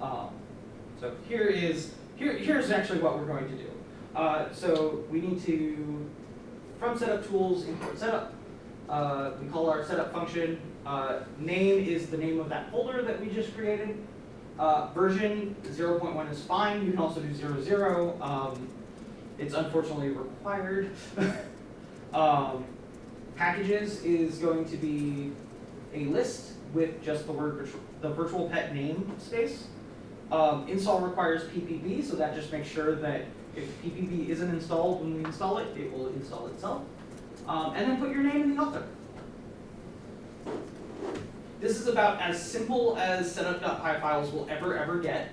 mine. So here's actually what we're going to do. So we need to, from setup tools, import setup. We call our setup function. Name is the name of that folder that we just created. Version 0.1 is fine. You can also do 0.0. It's unfortunately required. Packages is going to be a list with just the word the virtual pet name space. Install requires PPB, so that just makes sure that if PPB isn't installed when we install it, it will install itself. And then put your name in the author. This is about as simple as setup.py files will ever get.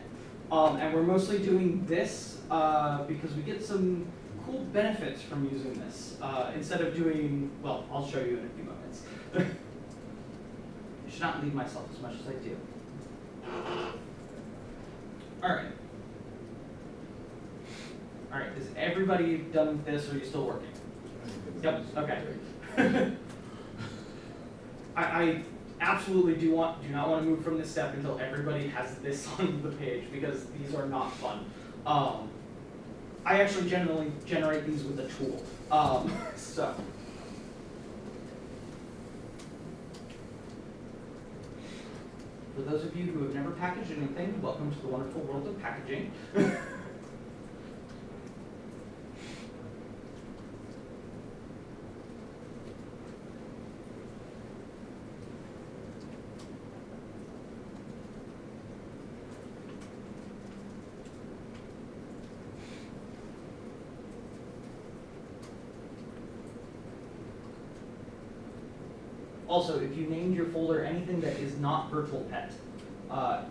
And we're mostly doing this because we get some cool benefits from using this. Instead of doing, well, I'll show you in a few moments. I should not leave myself as much as I do. All right, is everybody done with this, or are you still working? Yep, okay. I absolutely do not want to move from this step until everybody has this on the page, because these are not fun. I actually generally generate these with a tool. For those of you who have never packaged anything, welcome to the wonderful world of packaging. Also, if you named your folder anything that is not VirtualPet,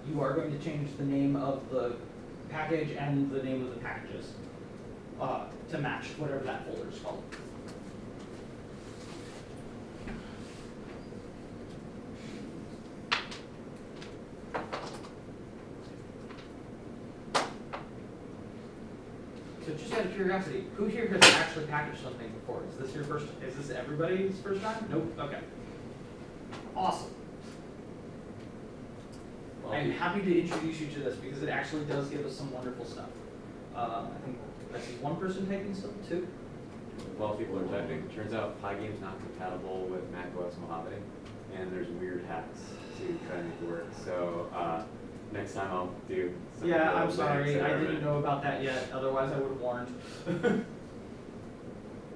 you are going to change the name of the package and the name of the packages to match whatever that folder is called. So just out of curiosity, who here has actually packaged something before? Is this your first? Is this everybody's first time? Nope. Okay. Awesome. Well, I'm happy to introduce you to this because it actually does give us some wonderful stuff. I think I see one person typing stuff, two. Well, people are typing. Turns out Pygame is not compatible with macOS Mojave, and there's weird hacks to try to make it work. So next time I'll do something. Yeah, I'm sorry. I didn't know about that yet. Otherwise, I would have warned.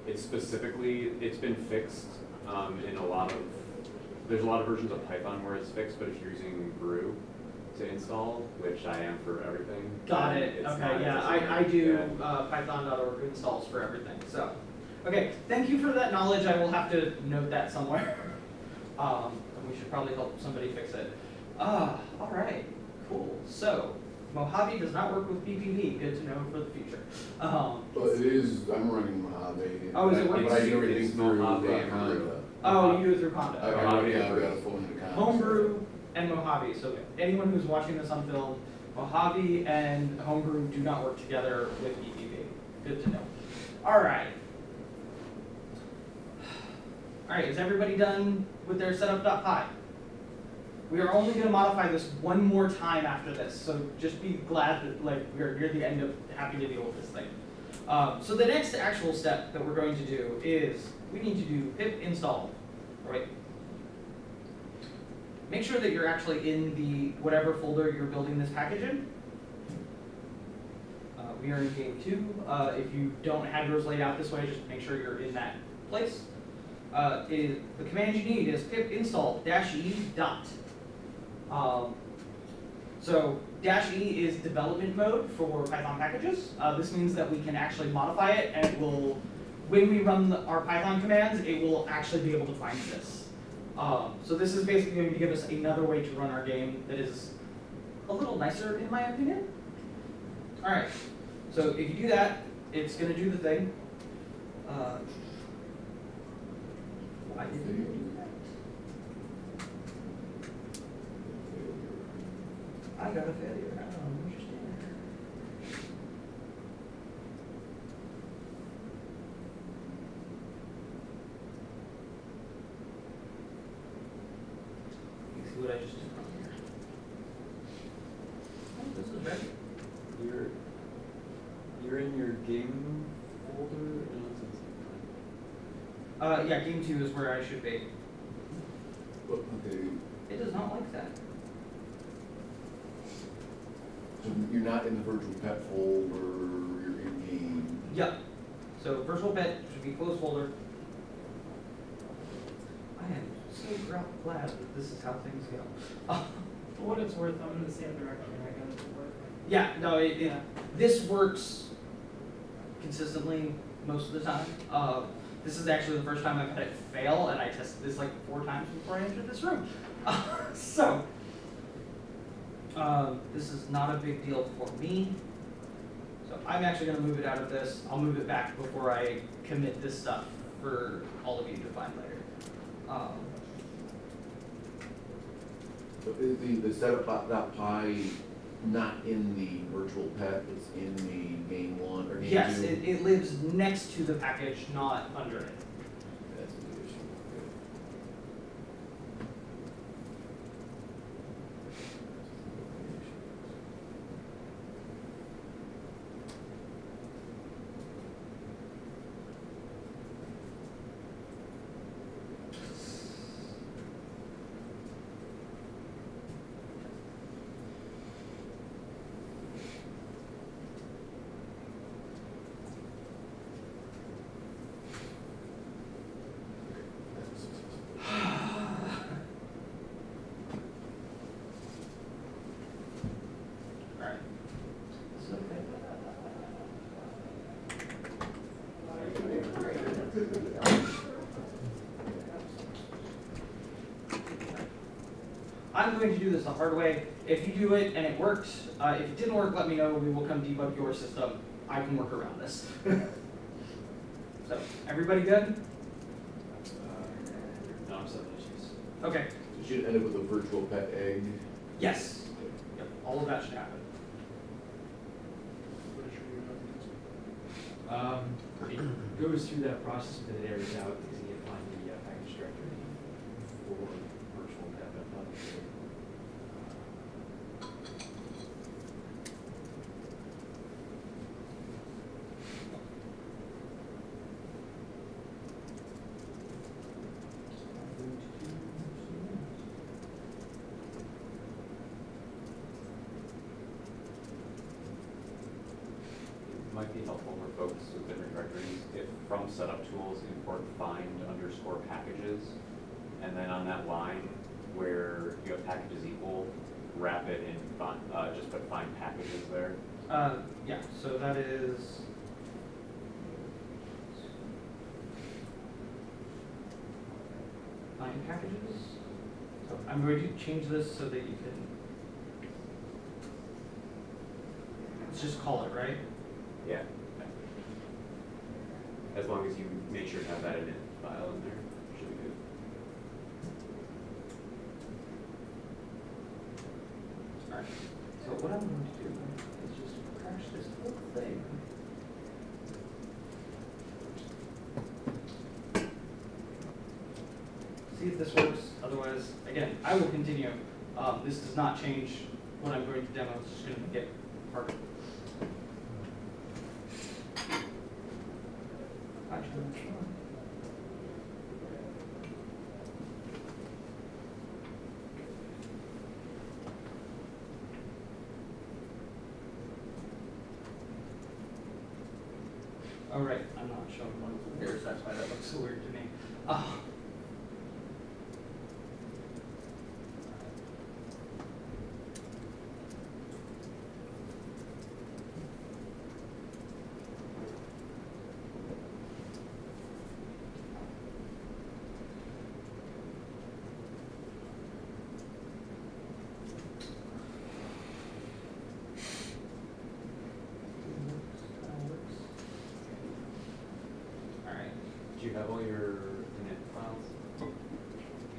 It's been fixed in a lot of. There's a lot of versions of Python where it's fixed, but if you're using brew to install, which I am for everything. Got it. Okay, yeah, I do python.org installs for everything. So, okay, thank you for that knowledge. I will have to note that somewhere. And we should probably help somebody fix it. All right, cool. So, Mojave does not work with PPP. Good to know for the future. But it is, I'm running Mojave. Oh, is it working? I do everything through Mojave. Oh, you do it through Conda. Homebrew and Mojave. So anyone who's watching this on film, Mojave and Homebrew do not work together with EPB. Good to know. All right. All right, is everybody done with their setup.py? We are only going to modify this one more time after this, so just be glad that like we're near the end of happy to deal with this thing. So the next actual step that we're going to do is we need to do pip install, right? Make sure that you're actually in the whatever folder you're building this package in. We are in game 2. If you don't have yours laid out this way, just make sure you're in that place. The command you need is pip install -e dot. So -e is development mode for Python packages. This means that we can actually modify it, and it will. When we run our Python commands, it will actually be able to find this. So this is basically going to give us another way to run our game that is a little nicer, in my opinion. All right. So if you do that, it's going to do the thing. Why did it do that? I got a failure. I don't know. What I just did wrong here. Oh, this is better. You're in your game folder. Yeah, game 2 is where I should be. Okay. It does not like that. So you're not in the VirtualPet folder. You're in game. Yep. So VirtualPet should be closed folder. I am. So glad that this is how things go. For what it's worth, I'm in the same direction. I got it to work. Yeah, no, this works consistently most of the time. This is actually the first time I've had it fail, and I tested this like 4 times before I entered this room. This is not a big deal for me. So I'm actually going to move it out of this. I'll move it back before I commit this stuff for all of you to find later. The setup.py not in the VirtualPet, it's in the game 1 or game 2? Yes, it lives next to the package, not under it. That's the issue. I'm going to do this the hard way. If you do it and it works, if it didn't work, let me know. We will come debug your system. I can work around this. So, everybody good? No, I'm still issues. Okay. So should end up with a virtual pet egg? Yes. Yep. All of that should happen. It goes through that process that it airs out because you can't find the package directory for virtual dev and might be helpful for folks within directories if from setup tools import find underscore packages, and then on that line where you have packages equal, wrap it in find, just put find packages there. Yeah, so that is. Find packages? So I'm going to change this so that you can. Let's just call it, right? Yeah. As long as you make sure to have that init file in there, should be good. All right. So what I'm going to do is just crash this whole thing. See if this works. Otherwise, again, I will continue. This does not change what I'm going to demo. It's just going to get harder. All right, I'm not showing one of the pairs. That's why that looks so weird to me. Have all your init files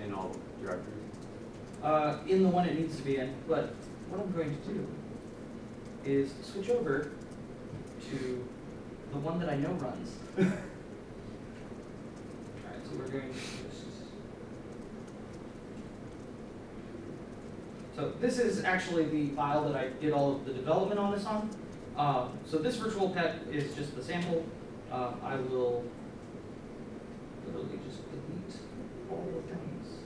in all directories? In the one it needs to be in, but what I'm going to do is switch over to the one that I know runs. All right, so we're going to just. So this is actually the file that I did all of the development on this on. So this virtual pet is just the sample. I will. Literally just delete all the things.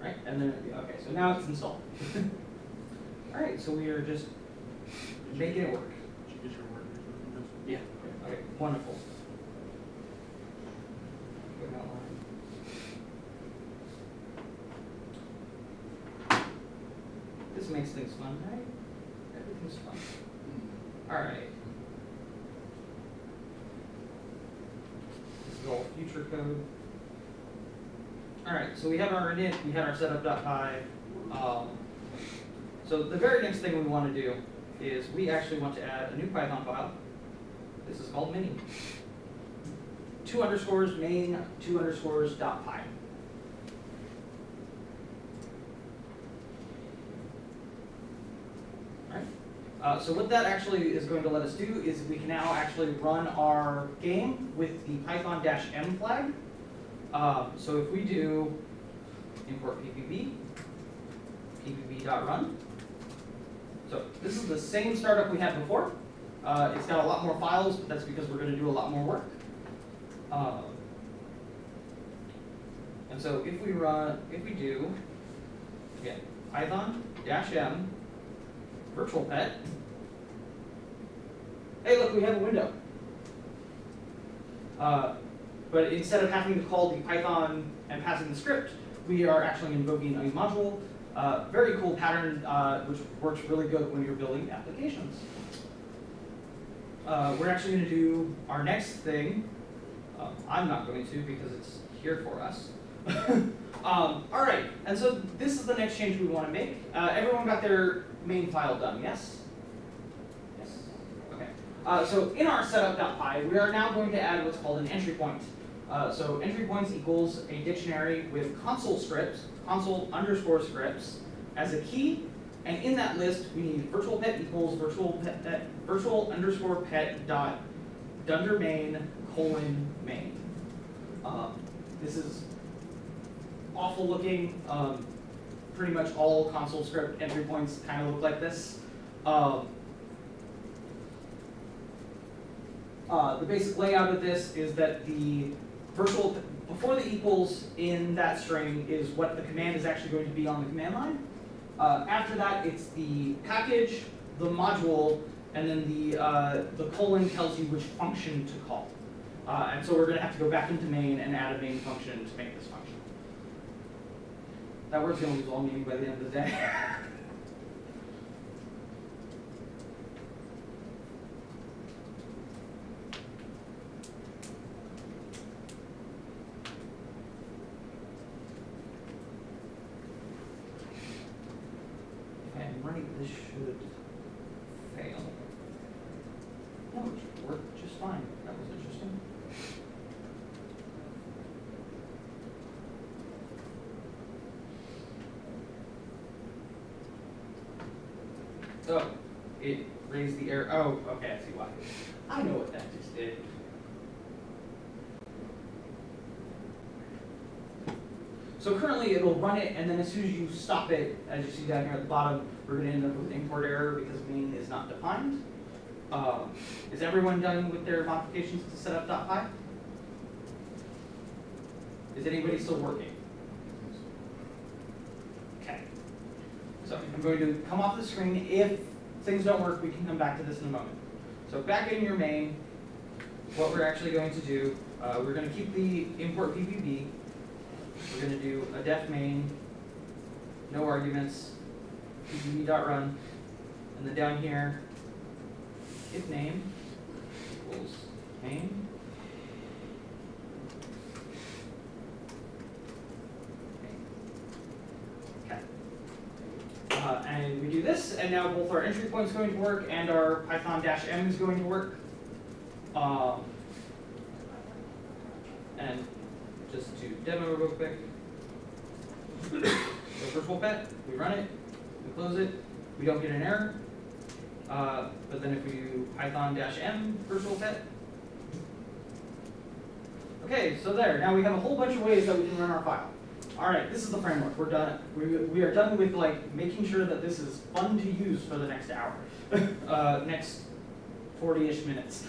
Right, and then, okay, so now it's installed. All right, so we are just making it work. Did you get your work? Yeah, okay, wonderful. This makes things fun, right? Everything's fun. All right. This is all future code. All right, so we have our init, we had our setup.py. So the very next thing we want to do is we actually want to add a new Python file. This is called mini. 2_main 2_.py. Right? So what that actually is going to let us do is we can now actually run our game with the Python-m flag. So if we do import PPB, PPB.run. So this is the same startup we had before. It's got a lot more files, but that's because we're going to do a lot more work. And so if we run, again, Python-m virtual pet. Hey, look, we have a window. But instead of having to call the Python and passing the script, we are actually invoking a module. Very cool pattern, which works really good when you're building applications. We're actually going to do our next thing. I'm not going to because it's here for us. All right, and so this is the next change we want to make. Everyone got their main file done, yes? Yes? Okay. So in our setup.py, we are now going to add what's called an entry point. So entry points equals a dictionary with console scripts, console_scripts, as a key. And in that list, we need virtual pet equals virtual_pet.dundermain:main. This is awful looking. Pretty much all console script entry points kind of look like this. The basic layout of this is that the virtual, before the equals in that string is what the command is actually going to be on the command line. After that, it's the package, the module, and then the colon tells you which function to call. And so we're going to have to go back into main and add a main function to make this function. That word's going to lose all meaning by the end of the day. This should fail. No, it should work just fine. That was interesting. Oh, it raised the error. Oh, okay, I see why. I know what that just did. So currently it'll run it, and then as soon as you stop it, as you see down here at the bottom, we're going to end up with import error because main is not defined. Is everyone done with their modifications to setup.py? Is anybody still working? Okay. So I'm going to come off the screen. If things don't work, we can come back to this in a moment. So back in your main, what we're actually going to do, we're going to keep the import PPB. We're going to do a def main, no arguments, pgb.run, and then down here, if name equals main. Okay. And we do this, and now both our entry point's going to work and our python-m is going to work. And just to demo real quick. So virtual pet, we run it, we close it, we don't get an error. But then if we do python-m virtual pet. Okay, so there, now we have a whole bunch of ways that we can run our file. All right, this is the framework, we're done. We are done with like making sure that this is fun to use for the next hour, next 40-ish minutes.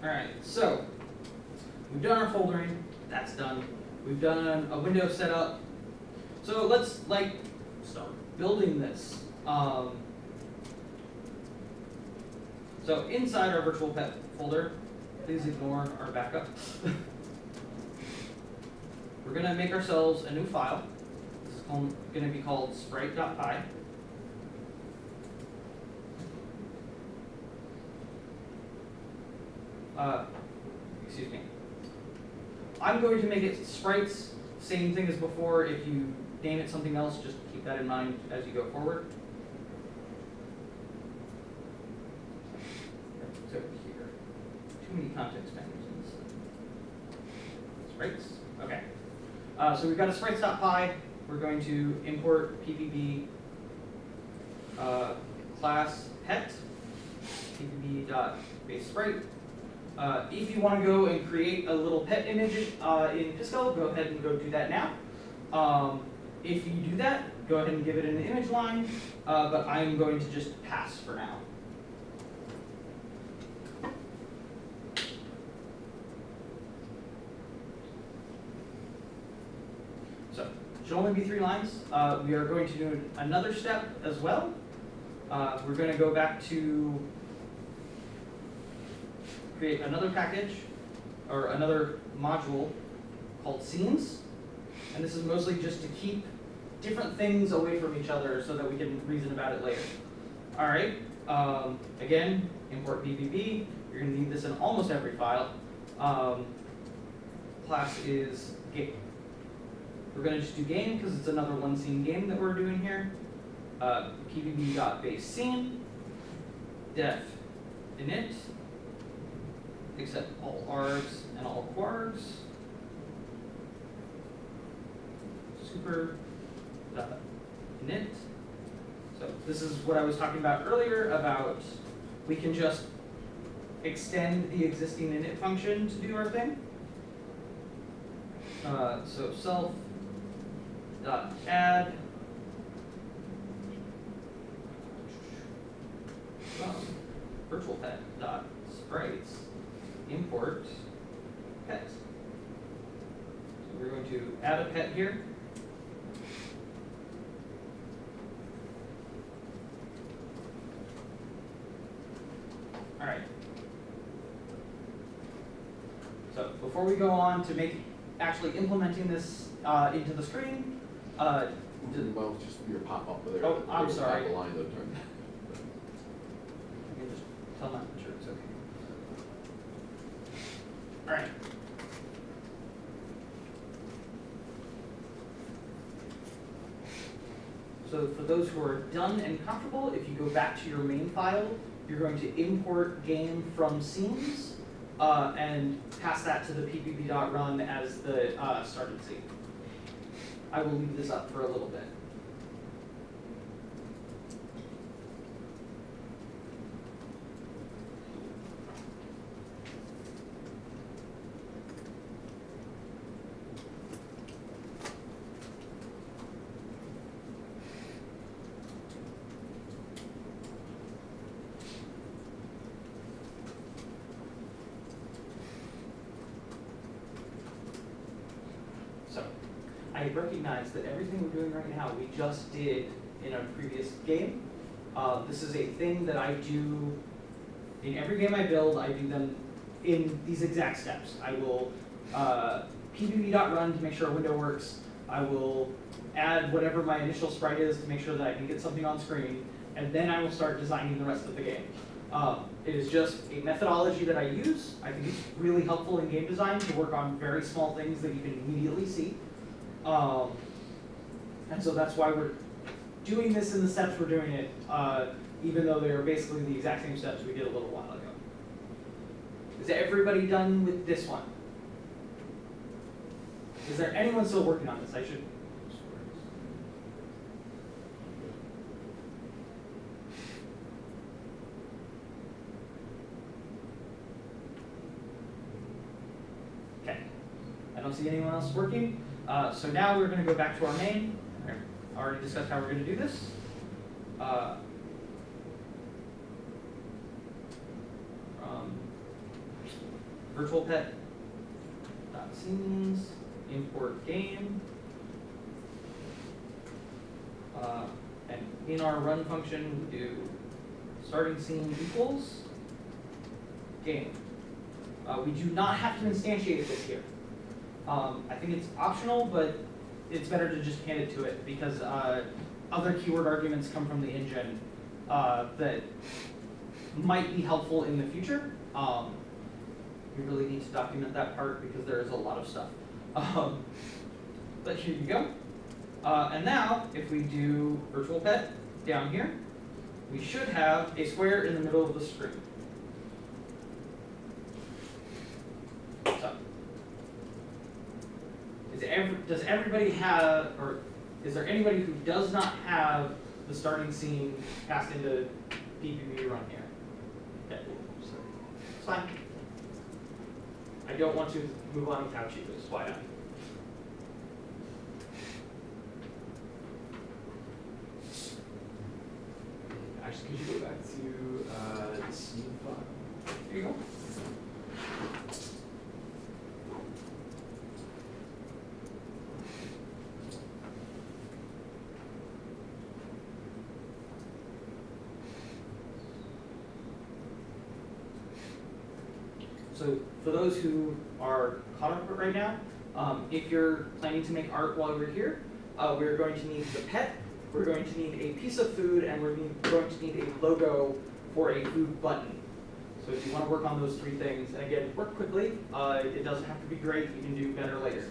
All right, so. We've done our foldering, that's done. We've done a window setup. So let's like start building this. So inside our virtual pet folder, please ignore our backup. We're gonna make ourselves a new file. This is gonna be called sprite.py. Excuse me. I'm going to make it sprites, same thing as before. If you name it something else, just keep that in mind as you go forward. It's over here. Too many context menus in this thing. Sprites, okay. So we've got a sprites.py. We're going to import PPB class pet, PPB.baseSprite. If you want to go and create a little pet image in Piskel, go ahead and go do that now. If you do that, go ahead and give it an image line, but I'm going to just pass for now. So, it should only be 3 lines. We are going to do another step as well. We're going to go back to create another package, or another module, called scenes. And this is mostly just to keep different things away from each other so that we can reason about it later. All right, again, import BBB. You're gonna need this in almost every file. Class is game. We're gonna just do game because it's another one scene game that we're doing here. PBB.base scene, def init, except all args and all quargs, super init. So this is what I was talking about earlier about we can just extend the existing init function to do our thing. So self dot add virtual pet dot sprites import pet. So we're going to add a pet here. All right. So before we go on to actually implementing this into the screen, well, just your pop up there. Oh, I'm sorry. The line that turned. You can just tell them I'm sure it's okay. All right. So for those who are done and comfortable, if you go back to your main file, you're going to import game from scenes. And pass that to the pbb.run as the started scene. I will leave this up for a little bit. Recognize that everything we're doing right now, we just did in a previous game. This is a thing that I do in every game I build. I do them in these exact steps. I will pbb.run to make sure a window works. I will add whatever my initial sprite is to make sure that I can get something on screen. And then I will start designing the rest of the game. It is just a methodology that I use. I think it's really helpful in game design to work on very small things that you can immediately see. And so that's why we're doing this in the steps we're doing it, even though they are basically the exact same steps we did a little while ago. Is everybody done with this one? Is there anyone still working on this? I should. Okay. I don't see anyone else working. So now we're going to go back to our main. I already discussed how we're going to do this. Virtual pet .scenes import game, and in our run function we do starting scene equals game. We do not have to instantiate this here. I think it's optional, but it's better to just hand it to it because other keyword arguments come from the engine that might be helpful in the future. You really need to document that part because there is a lot of stuff. But here you go. And now, if we do virtual pet down here, we should have a square in the middle of the screen. Does everybody have, or is there anybody who does not have the starting scene passed into PPB run here? Okay. It's fine. I don't want to move on without you, that's why Actually, could you go back to the scene file? There you go. So for those who are caught up right now, If you're planning to make art while we're here, we're going to need the pet, we're going to need a piece of food, and we're going to need a logo for a food button. So if you want to work on those three things, and again, work quickly, it doesn't have to be great, you can do better later.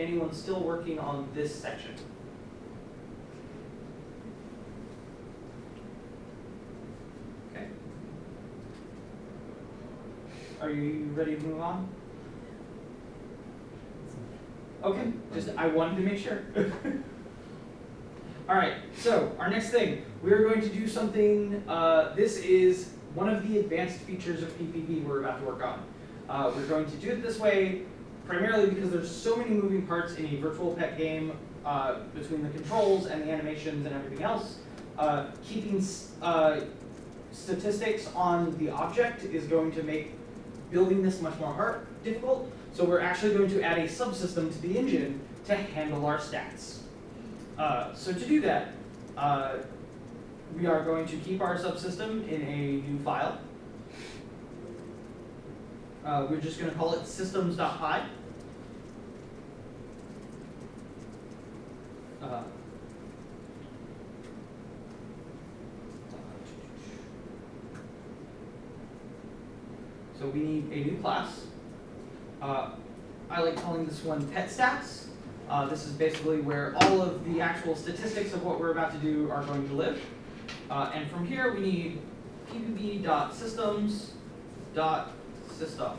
Anyone still working on this section? Okay. Are you ready to move on? Okay, just I wanted to make sure. All right, so our next thing, we're going to do something, this is one of the advanced features of PPB we're about to work on. We're going to do it this way, primarily because there's so many moving parts in a virtual pet game between the controls and the animations and everything else. Keeping statistics on the object is going to make building this much more difficult. So we're actually going to add a subsystem to the engine to handle our stats. So to do that, we are going to keep our subsystem in a new file. We're just going to call it systems.py. So we need a new class. I like calling this one pet stats. This is basically where all of the actual statistics of what we're about to do are going to live. And from here we need pbb.systems.system.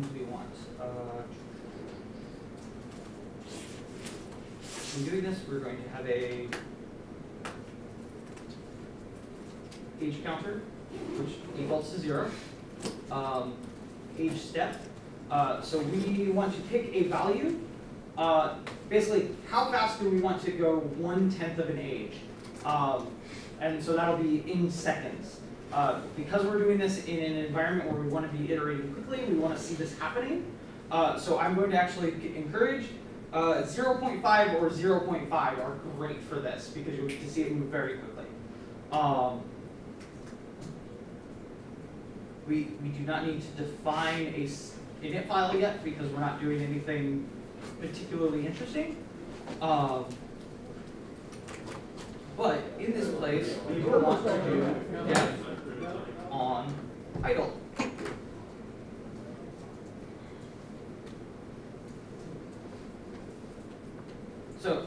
What do we want? In doing this, we're going to have a age counter, which defaults to 0. Age step. So we want to pick a value. Basically, how fast do we want to go 1/10 of an age? And so that'll be in seconds. Because we're doing this in an environment where we want to be iterating quickly, we want to see this happening. So I'm going to actually encourage 0.5 or 0.5 are great for this because you get to see it move very quickly. We do not need to define a init file yet because we're not doing anything particularly interesting, but in this place we want to do def on idle. So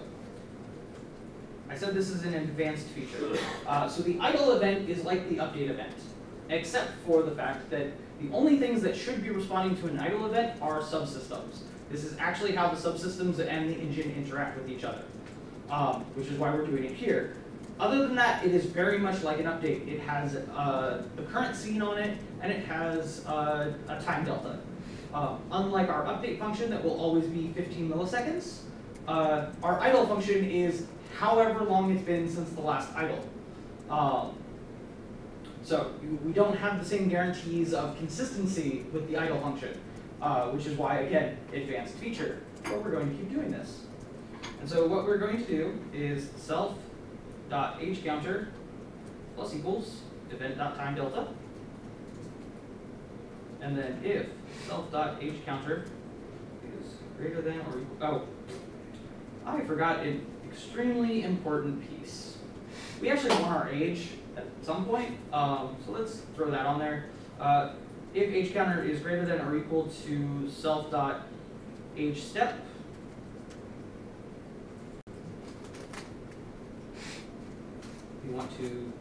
I said this is an advanced feature. So the idle event is like the update event, except for the fact that the only things that should be responding to an idle event are subsystems. This is actually how the subsystems and the engine interact with each other, which is why we're doing it here. Other than that, it is very much like an update. It has the current scene on it, and it has a time delta. Unlike our update function that will always be 15 milliseconds, our idle function is however long it's been since the last idle. So we don't have the same guarantees of consistency with the idle function. Which is why, again, advanced feature. But we're going to keep doing this. And so what we're going to do is self.ageCounter plus equals event.time delta. And then if self.ageCounter is greater than or equal, oh, I forgot an extremely important piece. We actually want our age at some point, so let's throw that on there. If age counter is greater than or equal to self.age step, we want to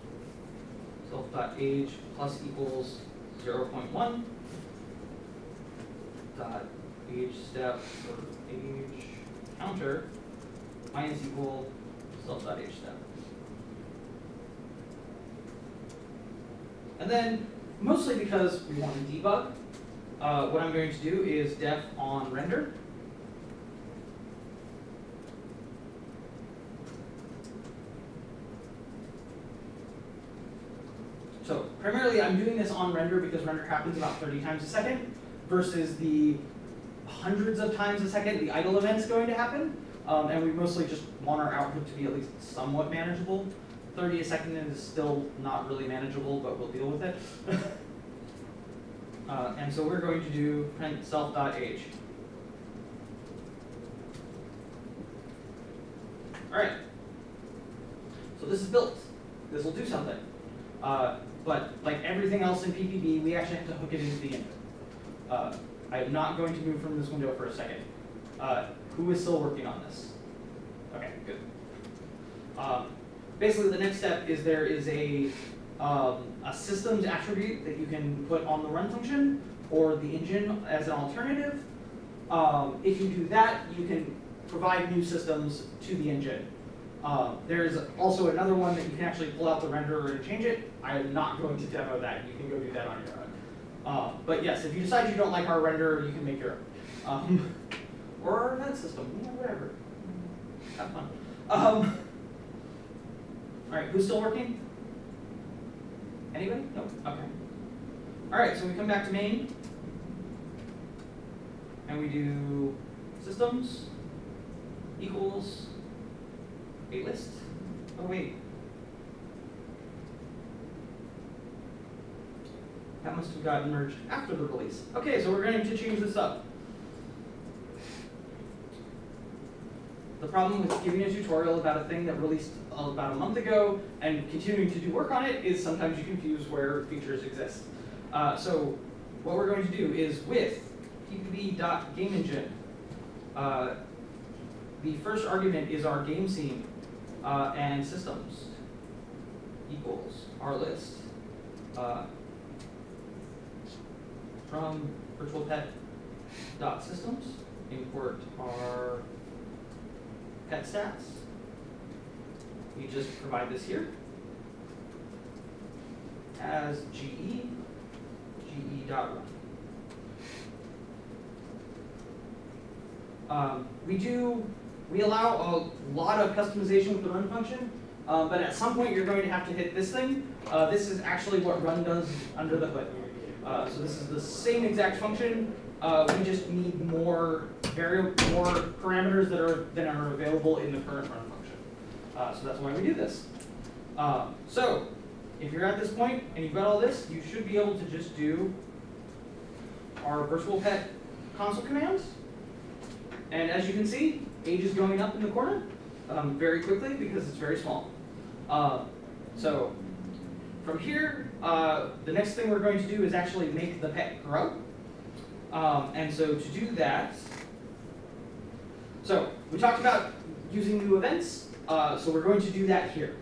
self.age plus equals 0.1 dot age step or age counter minus equal self.age step. And then, mostly because we want to debug, what I'm going to do is def on render. So primarily I'm doing this on render because render happens about 30 times a second versus the hundreds of times a second the idle event's going to happen. And we mostly just want our output to be at least somewhat manageable. 30 a second is still not really manageable, but we'll deal with it. And so we're going to do print self.age. All right. So this is built. This will do something. But like everything else in PPB, we actually have to hook it into the input. I am not going to move from this window for a second. Who is still working on this? Okay, good. Basically, the next step is there is a systems attribute that you can put on the run function or the engine as an alternative. If you do that, you can provide new systems to the engine. There's also another one that you can actually pull out the renderer and change it. I am not going to demo that. You can go do that on your own. But yes, if you decide you don't like our renderer, you can make your own. Or our event system, yeah, whatever. Have fun. All right, who's still working? Anybody? No? Okay. All right, so we come back to main. And we do systems equals wait list? Oh, wait. That must have gotten merged after the release. OK, so we're going to change this up. The problem with giving a tutorial about a thing that released about a month ago and continuing to do work on it is sometimes you confuse where features exist. So what we're going to do is with pbb.gameengine, the first argument is our game scene and systems equals our list from virtualpet.systems, import our pet stats. We just provide this here as ge.run. We allow a lot of customization with the run function, but at some point you're going to have to hit this thing. This is actually what run does under the hood. So this is the same exact function. We just need more parameters than are available in the current run function. So that's why we do this. So if you're at this point and you've got all this, you should be able to just do our virtual pet console commands. And as you can see, age is going up in the corner very quickly because it's very small. So from here, the next thing we're going to do is actually make the pet grow. And so to do that, so we talked about using new events. So we're going to do that here.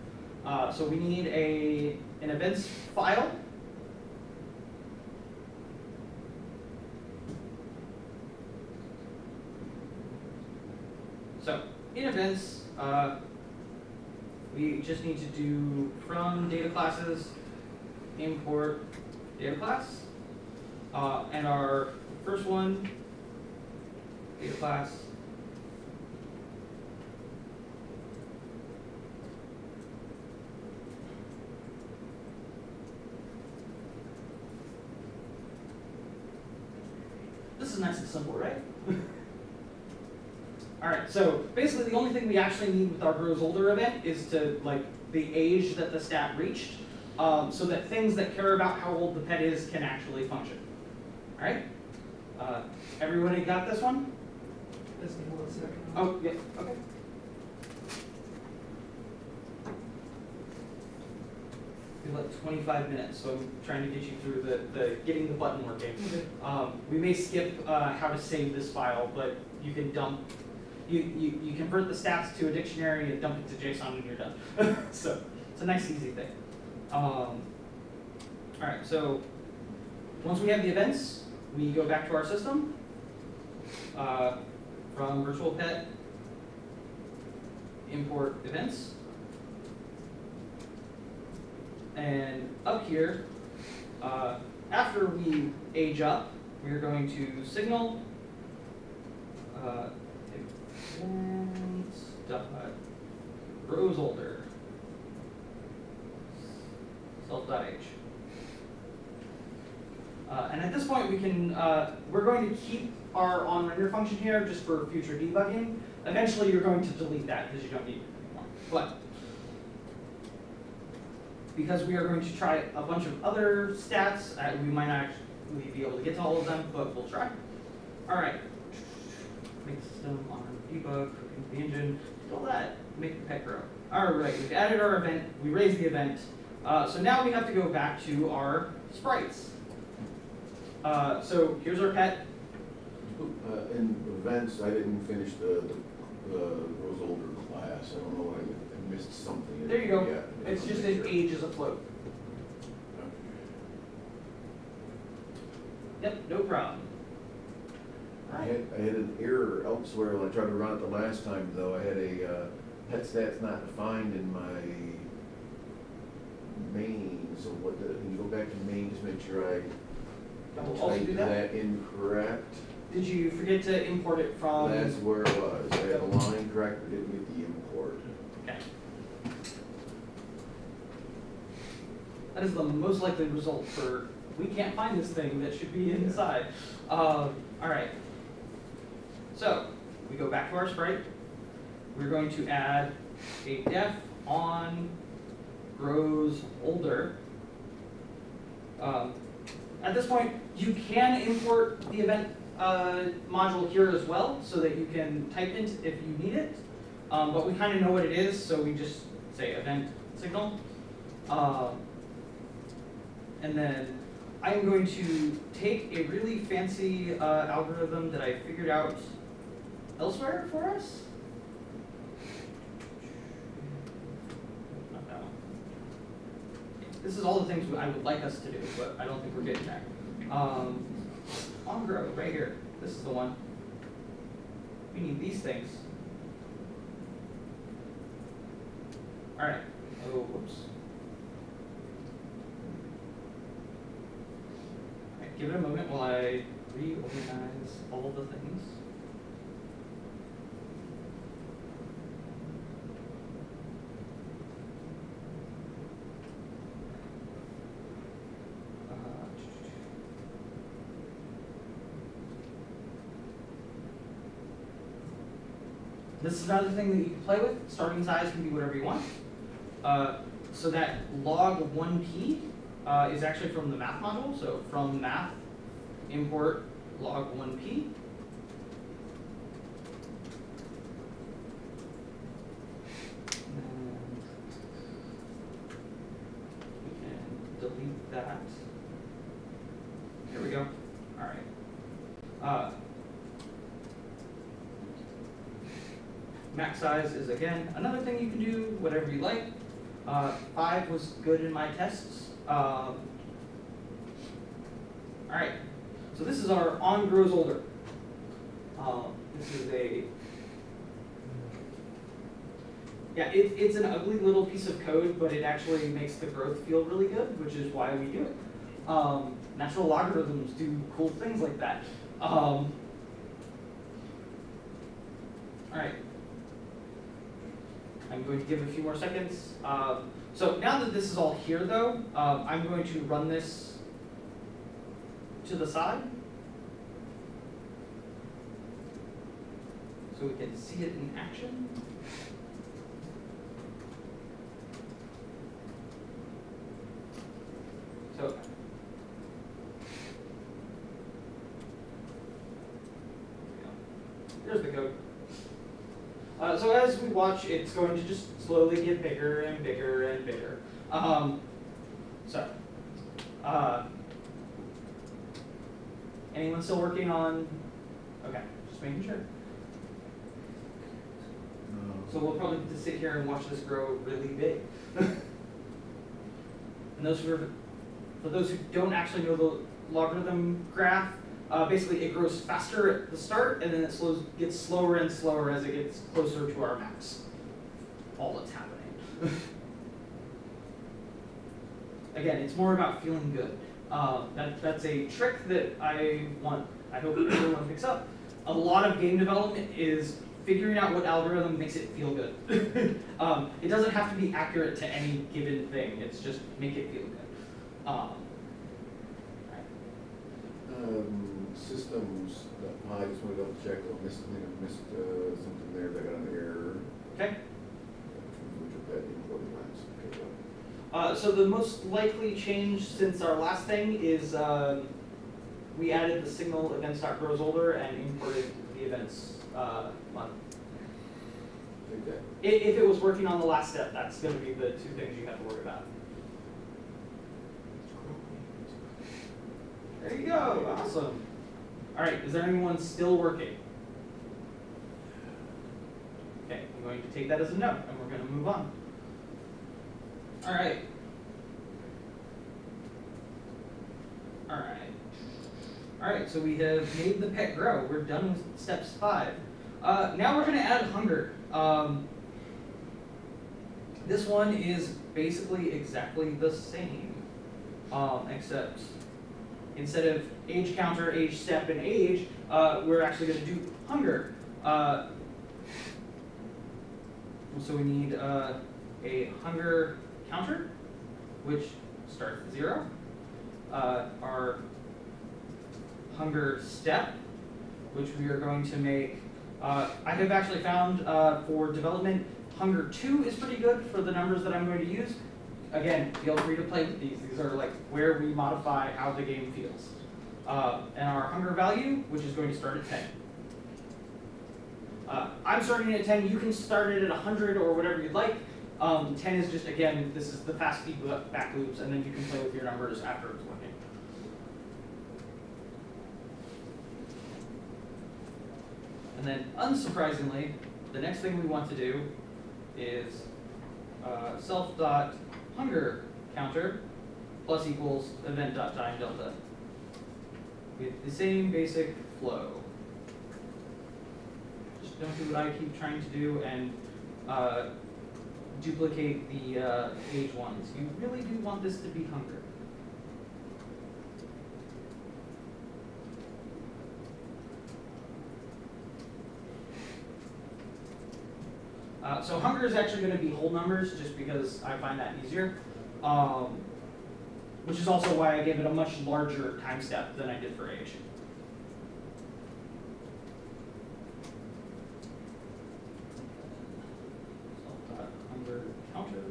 So we need an events file. So in events, we just need to do from data classes import data class. And our first one, data class, this is nice and simple, right? All right, so basically the only thing we actually need with our grows older event is to like the age that the stat reached, so that things that care about how old the pet is can actually function. All right, everybody got this one? Oh, yeah, okay. We have like 25 minutes, so I'm trying to get you through the getting the button working. We may skip how to save this file, but you can dump. You convert the stats to a dictionary and dump it to JSON and you're done. So it's a nice, easy thing. All right, so once we have the events, we go back to our system from virtual pet import events. And up here, After we age up, we're going to signal grows older, self.h. And at this point, we can we're going to keep our onRender function here just for future debugging. Eventually, you're going to delete that because you don't need it anymore. But because we are going to try a bunch of other stats, we might not actually be able to get to all of them, but we'll try. All right. Make system on debug, hook into the engine, do all that, make the pet grow. All right, we've added our event, we raised the event. So now we have to go back to our sprites. So here's our pet. In events, I didn't finish the Rose Older class. I don't know why I missed something. There you go. Yeah, it's just an age as a float. Okay. Yep, no problem. I had an error elsewhere when I tried to run it the last time, though. I had a pet stats not defined in my main. So what? Can you go back to main? Just make sure I typed that incorrect. Did you forget to import it from? That's where it was. I had a line correct, but didn't get the import. Okay. That is the most likely result for we can't find this thing that should be inside. Yeah. All right. So we go back to our sprite. We're going to add a def on grows older. At this point, you can import the event module here as well, so that you can type it if you need it. But we kind of know what it is, so we just say event signal. And then I'm going to take a really fancy algorithm that I figured out elsewhere for us. Not that one. This is all the things I would like us to do, but I don't think we're getting there. Homebrew, right here. This is the one. We need these things. All right. Oh, whoops. All right, give it a moment while I reorganize all the things. This is another thing that you can play with. Starting size can be whatever you want. So that log 1p is actually from the math module. So from math, import log 1p. And we can delete that. There we go. All right. Max size is, again, another thing you can do, whatever you like. 5 was good in my tests. All right, so this is our on grows older. This is a, it's an ugly little piece of code, but it actually makes the growth feel really good, which is why we do it. Natural logarithms do cool things like that. All right. I'm going to give it a few more seconds. So now that this is all here, though, I'm going to run this to the side so we can see it in action. So. There's the code. So as we watch, it's going to just slowly get bigger and bigger and bigger. Anyone still working on? Okay, just making sure. So we'll probably get to sit here and watch this grow really big. And those who are, for those who don't actually know the logarithm graph, basically, it grows faster at the start, and then it gets slower and slower as it gets closer to our max. All that's happening. Again, it's more about feeling good. That's a trick that I hope everyone picks up. A lot of game development is figuring out what algorithm makes it feel good. It doesn't have to be accurate to any given thing. It's just make it feel good. Systems. I just want to double check. I missed something there. I got an error. Okay. So the most likely change since our last thing is we added the signal events.growsOlder and imported the events month. Okay. If it was working on the last step, that's going to be the two things you have to worry about. There you go. Awesome. All right. Is there anyone still working? Okay. I'm going to take that as a no, and we're going to move on. All right. All right. All right, so we have made the pet grow. We're done with steps 5. Now we're going to add hunger. This one is basically exactly the same, except instead of age counter, age step, and age, we're actually going to do hunger. So we need a hunger counter, which starts at 0. Our hunger step, which we are going to make. I have actually found for development, hunger 2 is pretty good for the numbers that I'm going to use. Again, feel free to play with these. These are like where we modify how the game feels. And our hunger value, which is going to start at 10. I'm starting at 10. You can start it at 100 or whatever you'd like. 10 is just, again, this is the fast feedback loops, and then you can play with your numbers after it's working. And then, unsurprisingly, the next thing we want to do is self.hunger counter plus equals event.time delta with the same basic flow. Just don't do what I keep trying to do and duplicate the age ones. You really do want this to be hunger. So hunger is actually going to be whole numbers, just because I find that easier, which is also why I gave it a much larger time step than I did for age. Hunger counter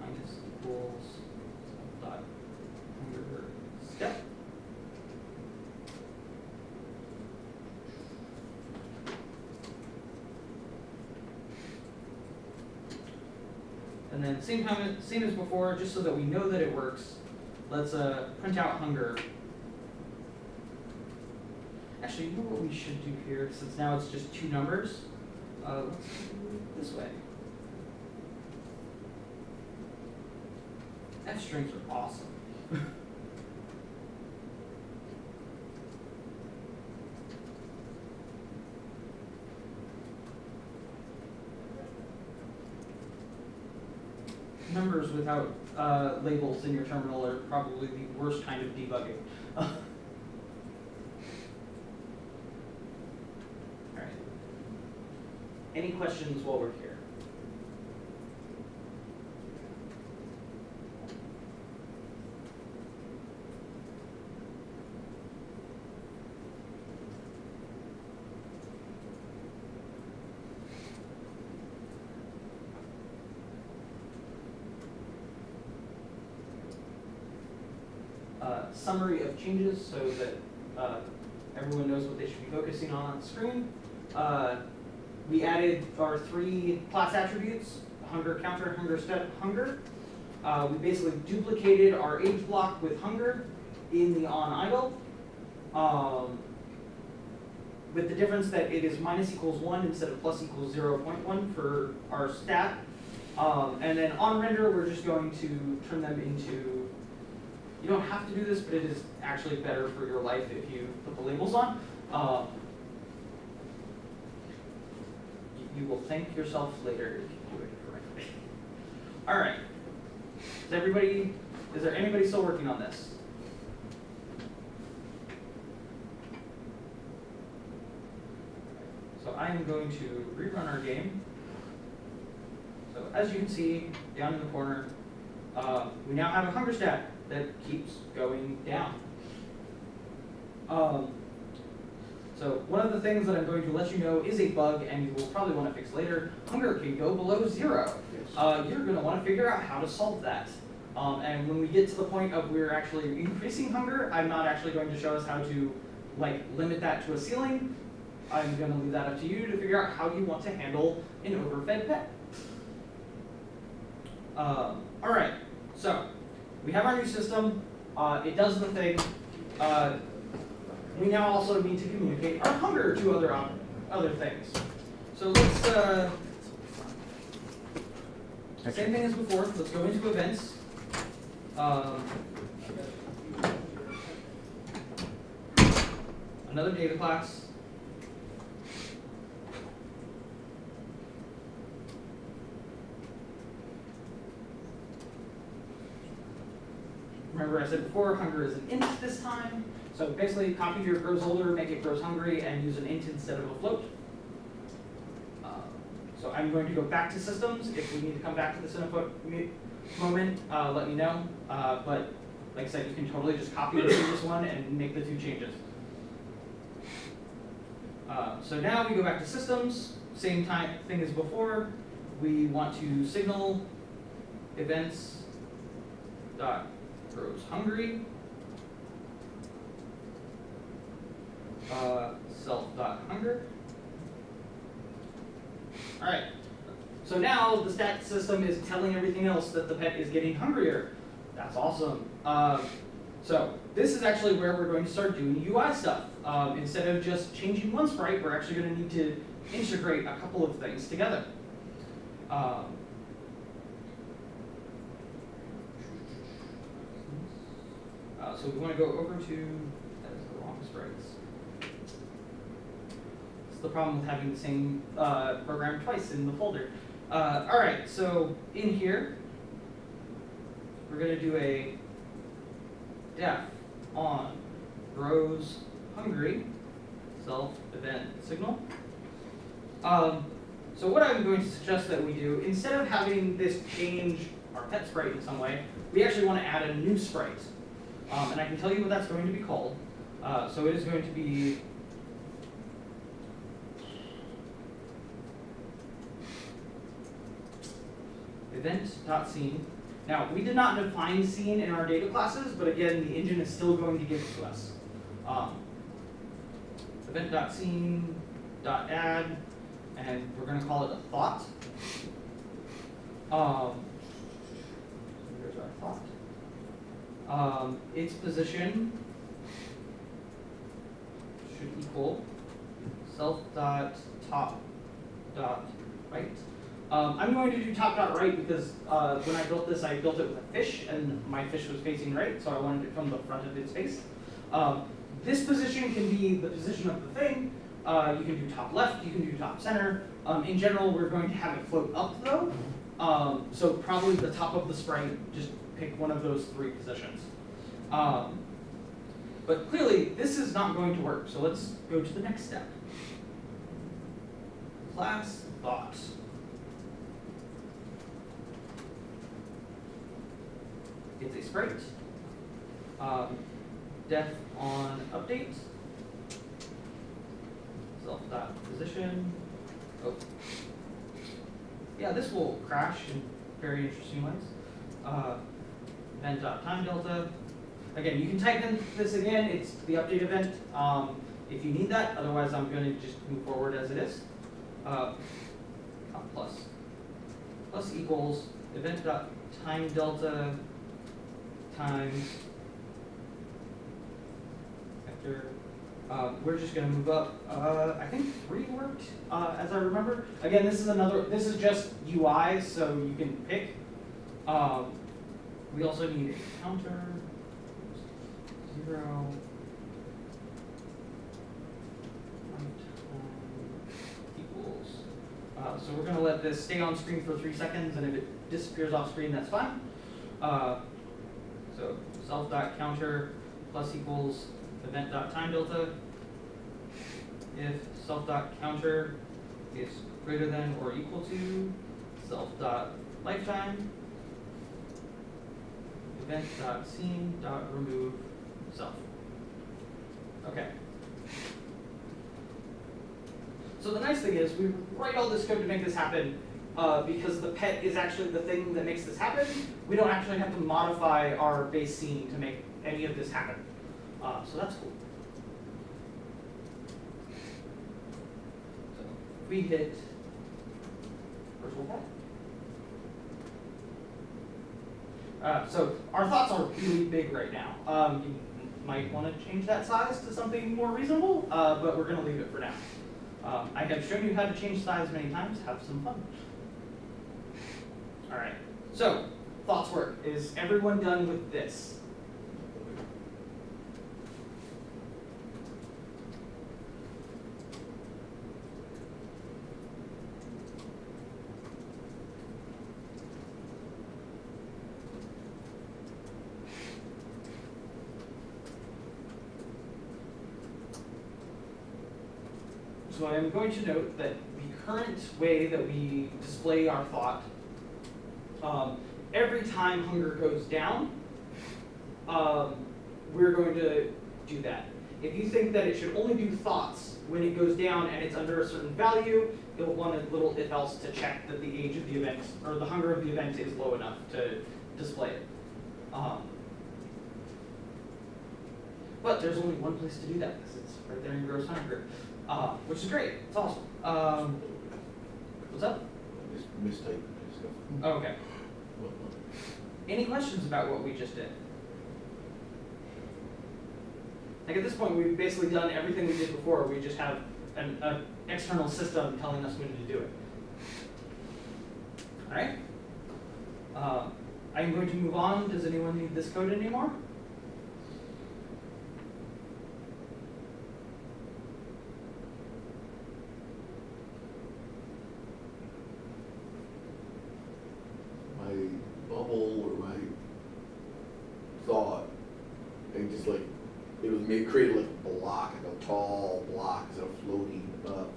minus equals dot hunger step. And then same as before, just so that we know that it works, let's print out hunger. Actually, you know what we should do here, since now it's just two numbers? Let's do it this way. F strings are awesome. Numbers without labels in your terminal are probably the worst kind of debugging. All right. Any questions while we're here? Summary of changes so that everyone knows what they should be focusing on the screen. We added our 3 class attributes, hunger counter, hunger step, hunger. We basically duplicated our age block with hunger in the on idle, with the difference that it is minus equals 1 instead of plus equals 0.1 for our stat. And then on render, we're just going to turn them into. You don't have to do this, but it is actually better for your life if you put the labels on. You will thank yourself later if you do it correctly. All right. Is there anybody still working on this? I'm going to rerun our game. So as you can see, down in the corner, we now have a hunger stat that keeps going down. So one of the things that I'm going to let you know is a bug, and you will probably want to fix later. Hunger can go below 0. Yes. You're going to want to figure out how to solve that. And when we get to the point of we're actually increasing hunger, I'm not actually going to show us how to limit that to a ceiling. I'm going to leave that up to you to figure out how you want to handle an overfed pet. All right, so we have our new system. It does the thing. We now also need to communicate our hunger to other things. So let's, same thing as before, let's go into events. Another data class. Remember I said before, hunger is an int this time. So basically, copy your grows older, make it grows hungry, and use an int instead of a float. So I'm going to go back to systems. If we need to come back to this in a moment, let me know. But like I said, you can totally just copy the previous one and make the two changes. So now we go back to systems. Same thing as before. We want to signal events dot grows hungry. Self.hunger. All right. So now the stat system is telling everything else that the pet is getting hungrier. That's awesome. So this is actually where we're going to start doing UI stuff. Instead of just changing one sprite, we're actually going to need to integrate a couple of things together. So we want to go over to the problem with having the same program twice in the folder. All right, so in here, we're going to do a def on grows hungry self event signal. So what I'm going to suggest that we do, instead of having this change our pet sprite in some way, we actually want to add a new sprite. And I can tell you what that's going to be called. So it is going to be event.scene. Now, we did not define scene in our data classes, but again, the engine is still going to give it to us. Event.scene.add, and we're going to call it a thought. Here's our thought. Its position should equal self.top.right. I'm going to do top.right because when I built this, I built it with a fish, and my fish was facing right, so I wanted it from the front of its face. This position can be the position of the thing. You can do top left, you can do top center. In general, we're going to have it float up, though. So probably the top of the sprite, just pick one of those three positions. But clearly, this is not going to work, so let's go to the next step. Class thought. It's a sprite. Def on update. Self.position. Oh. Yeah, this will crash in very interesting ways. Event.time delta. Again, you can type in this again. It's the update event if you need that. Otherwise, I'm going to just move forward as it is. Plus. Plus equals event.time delta times vector. We're just going to move up. I think 3 worked, as I remember. Again, this is another. This is just UI, so you can pick. We also need a counter 0. Equals. So we're going to let this stay on screen for 3 seconds, and if it disappears off screen, that's fine. So self.counter plus equals event.time delta. If self.counter is greater than or equal to self.lifetime event.scene.remove self. Okay. So the nice thing is we write all this code to make this happen because the pet is actually the thing that makes this happen. We don't actually have to modify our base scene to make any of this happen. So that's cool. So we hit virtual pet. So our thoughts are really big right now. You might want to change that size to something more reasonable, but we're going to leave it for now. I have shown you how to change size many times. Have some fun. All right. So thoughts work. Is everyone done with this? So I'm going to note that the current way that we display our thought, every time hunger goes down, we're going to do that. If you think that it should only do thoughts when it goes down and it's under a certain value, you'll want a little if else to check that the age of the event, or the hunger of the event, is low enough to display it. But there's only one place to do that, because it's right there in gross hunger. Which is great. It's awesome. What's up? Mistake. Oh, okay. Any questions about what we just did? Like at this point, we've basically done everything we did before. We just have an external system telling us when to do it. All right. I'm going to move on. Does anyone need this code anymore? It created like a block, like a tall block, so floating up.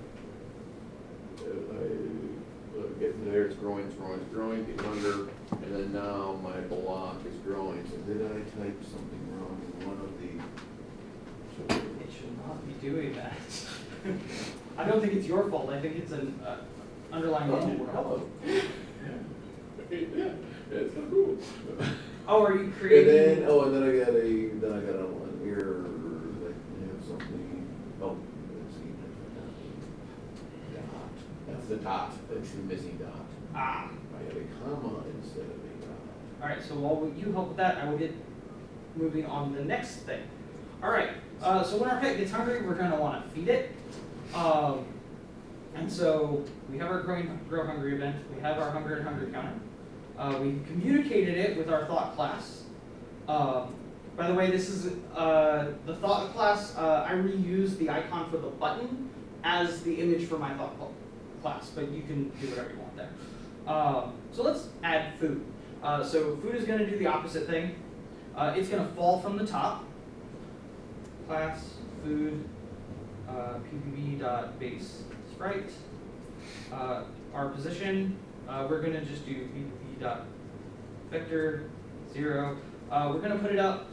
Getting there, it's growing, it's growing, it's growing, getting under, and then now my block is growing. So did I type something wrong in one of the? It should not be doing that. I don't think it's your fault. I think it's an underlying engine problem. Yeah, it's kind of cool. Oh, are you creating? And then, and then I got an error. The dot, it's the missing dot. Ah. I have a comma instead of a dot. All right, so while you help with that, I will get moving on the next thing. All right, so when our pet gets hungry, we're going to want to feed it. And so we have our grow hungry event. We have our hunger and hungry counter. We communicated it with our thought class. By the way, this is the thought class. I reused the icon for the button as the image for my thought class. But you can do whatever you want there. So let's add food. So food is going to do the opposite thing. It's going to fall from the top. Class food pbb.base sprite. Our position, we're going to just do pbb.vector 0. We're going to put it up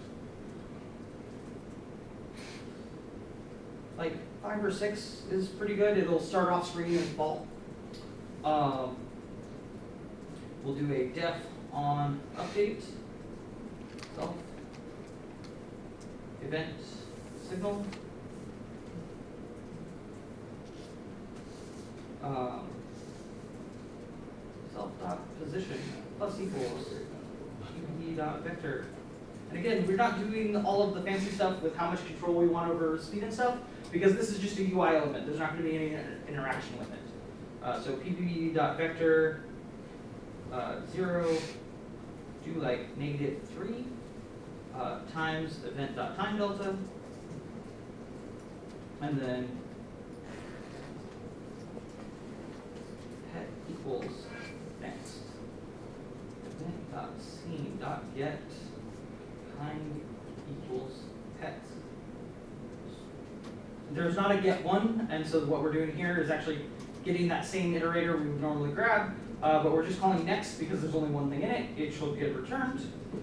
like 5 or 6 is pretty good. It'll start off screen and fall. We'll do a def on update self event signal. Self.position + pbb.vector. And again, we're not doing all of the fancy stuff with how much control we want over speed and stuff, because this is just a UI element. There's not going to be any interaction with it. So pbb.vector 0, do like -3 times event.time delta, and then pet equals next event.scene.get time equals pets. There's not a get one, and so what we're doing here is actually getting that same iterator we would normally grab, but we're just calling next because there's only one thing in it. It should get returned.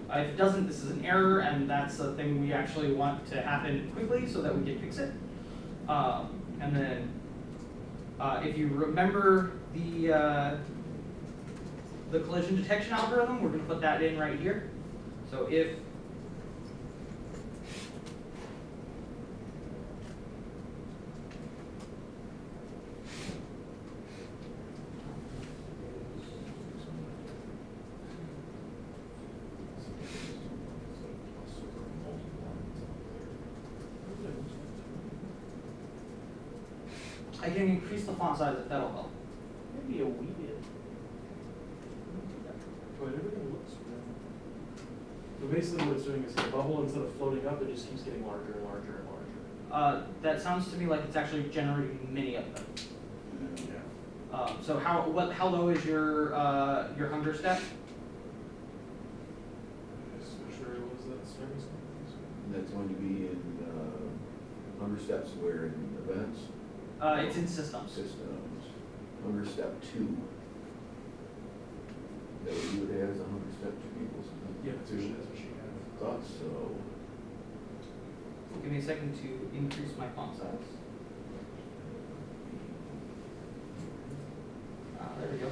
If it doesn't, this is an error, and that's a thing we actually want to happen quickly so that we can fix it. And then if you remember the collision detection algorithm, we're going to put that in right here. So if I can increase the font size, if that'll help. Maybe a wee bit. But everything looks good. So basically what it's doing is the bubble, instead of floating up, it just keeps getting larger and larger and larger. That sounds to me like it's actually generating many of them. Yeah. So how low is your hunger step? I'm sure it was that service. That's going to be in hunger steps where in events? It's in systems. Systems. Hunger step 2. That would do it as a hunger step 2 equals. Yeah, that's what she had. Thought so. Give me a second to increase my font size. There we go.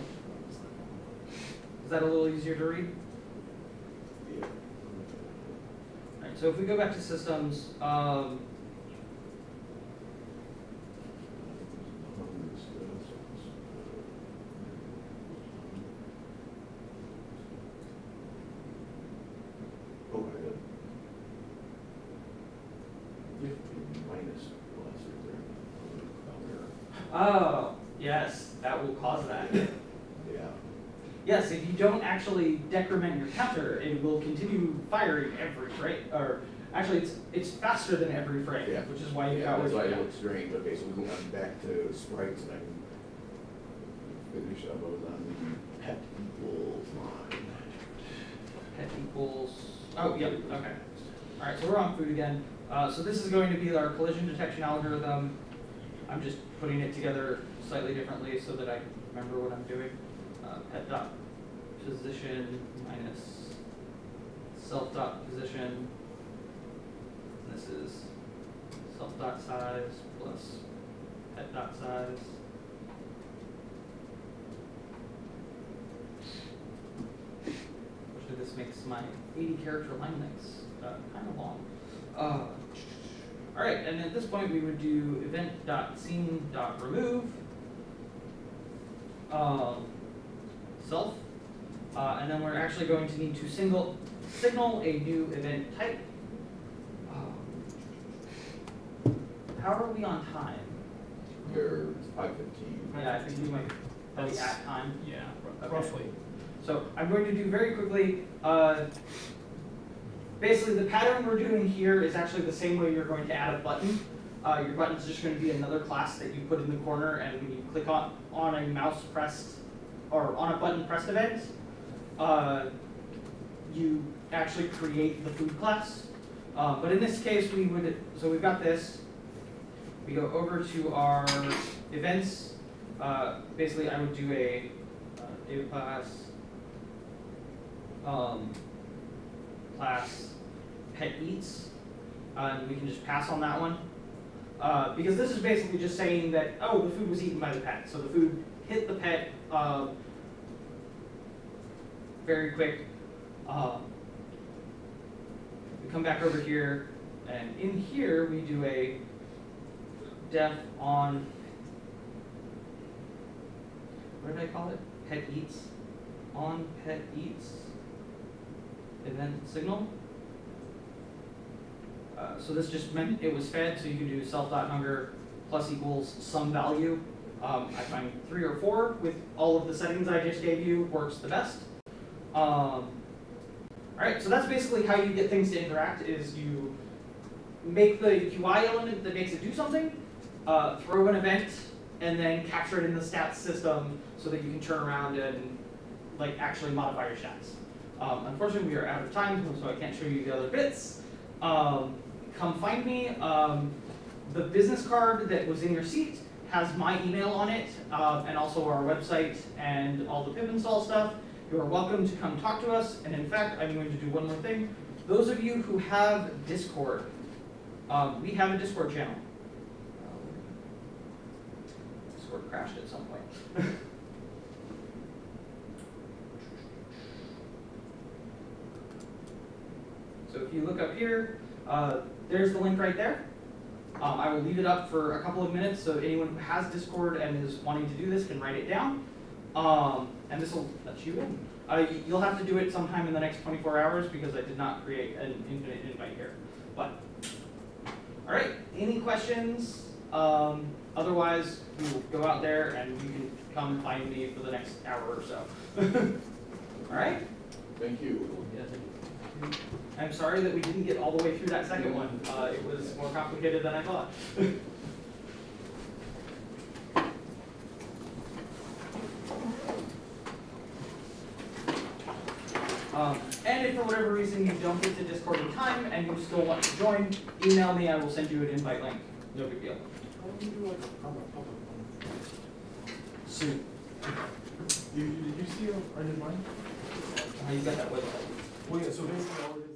Is that a little easier to read? Yeah. All right. So if we go back to systems. Oh, yes, that will cause that. Yeah. Yes, if you don't actually decrement your counter, it will continue firing every frame. Or actually, it's faster than every frame, yeah. Which is why you got. That's why it looks strange. Okay, so we went back to sprites, and I can finish up on the pet equals line. Pet equals. Oh, yep. Okay. All right, so we're on food again. So this is going to be our collision detection algorithm. I'm just putting it together slightly differently so that I can remember what I'm doing. Pet dot position minus self dot position. This is self dot size plus pet dot size. Actually, this makes my 80-character line lengths kind of long. All right, and at this point we would do event.scene.remove self, and then we're actually going to need to signal a new event type. How are we on time? You're 5:15. Yeah, I think we might be at time. Yeah, okay. Roughly. So I'm going to do very quickly. Basically, the pattern we're doing here is actually the same way you're going to add a button. Your button's just going to be another class that you put in the corner, and when you click on a mouse pressed or on a button pressed event, you actually create the food class. But in this case, we would we've got this. We go over to our events. Basically, I would do a David class. Class pet eats, and we can just pass on that one because this is basically just saying that the food was eaten by the pet, so the food hit the pet very quick. We come back over here, and in here we do a def on what did I call it? Pet eats on pet eats. Event signal. So this just meant it was fed, so you can do self.hunger plus equals some value. I find 3 or 4 with all of the settings I just gave you works the best. All right, so that's basically how you get things to interact is you make the UI element that makes it do something, throw an event, and then capture it in the stats system so that you can turn around and actually modify your stats. Unfortunately, we are out of time, so I can't show you the other bits. Come find me. The business card that was in your seat has my email on it, and also our website and all the pip install stuff. You are welcome to come talk to us. And in fact, I'm going to do one more thing. Those of you who have Discord, we have a Discord channel. Discord crashed at some point. So if you look up here, there's the link right there. I will leave it up for a couple of minutes so anyone who has Discord and is wanting to do this can write it down. And this will let you in. You'll have to do it sometime in the next 24 hours because I did not create an infinite invite here. But, all right, any questions? Otherwise, we will go out there and you can come find me for the next hour or so. All right? Thank you. Yeah, thank you. I'm sorry that we didn't get all the way through that second one. It was more complicated than I thought. And if for whatever reason you don't get to Discord in time and you still want to join, email me. I will send you an invite link. No big deal. How do you do like a public one? Soon. Did you see or did mine? You got that website. Well, yeah, so basically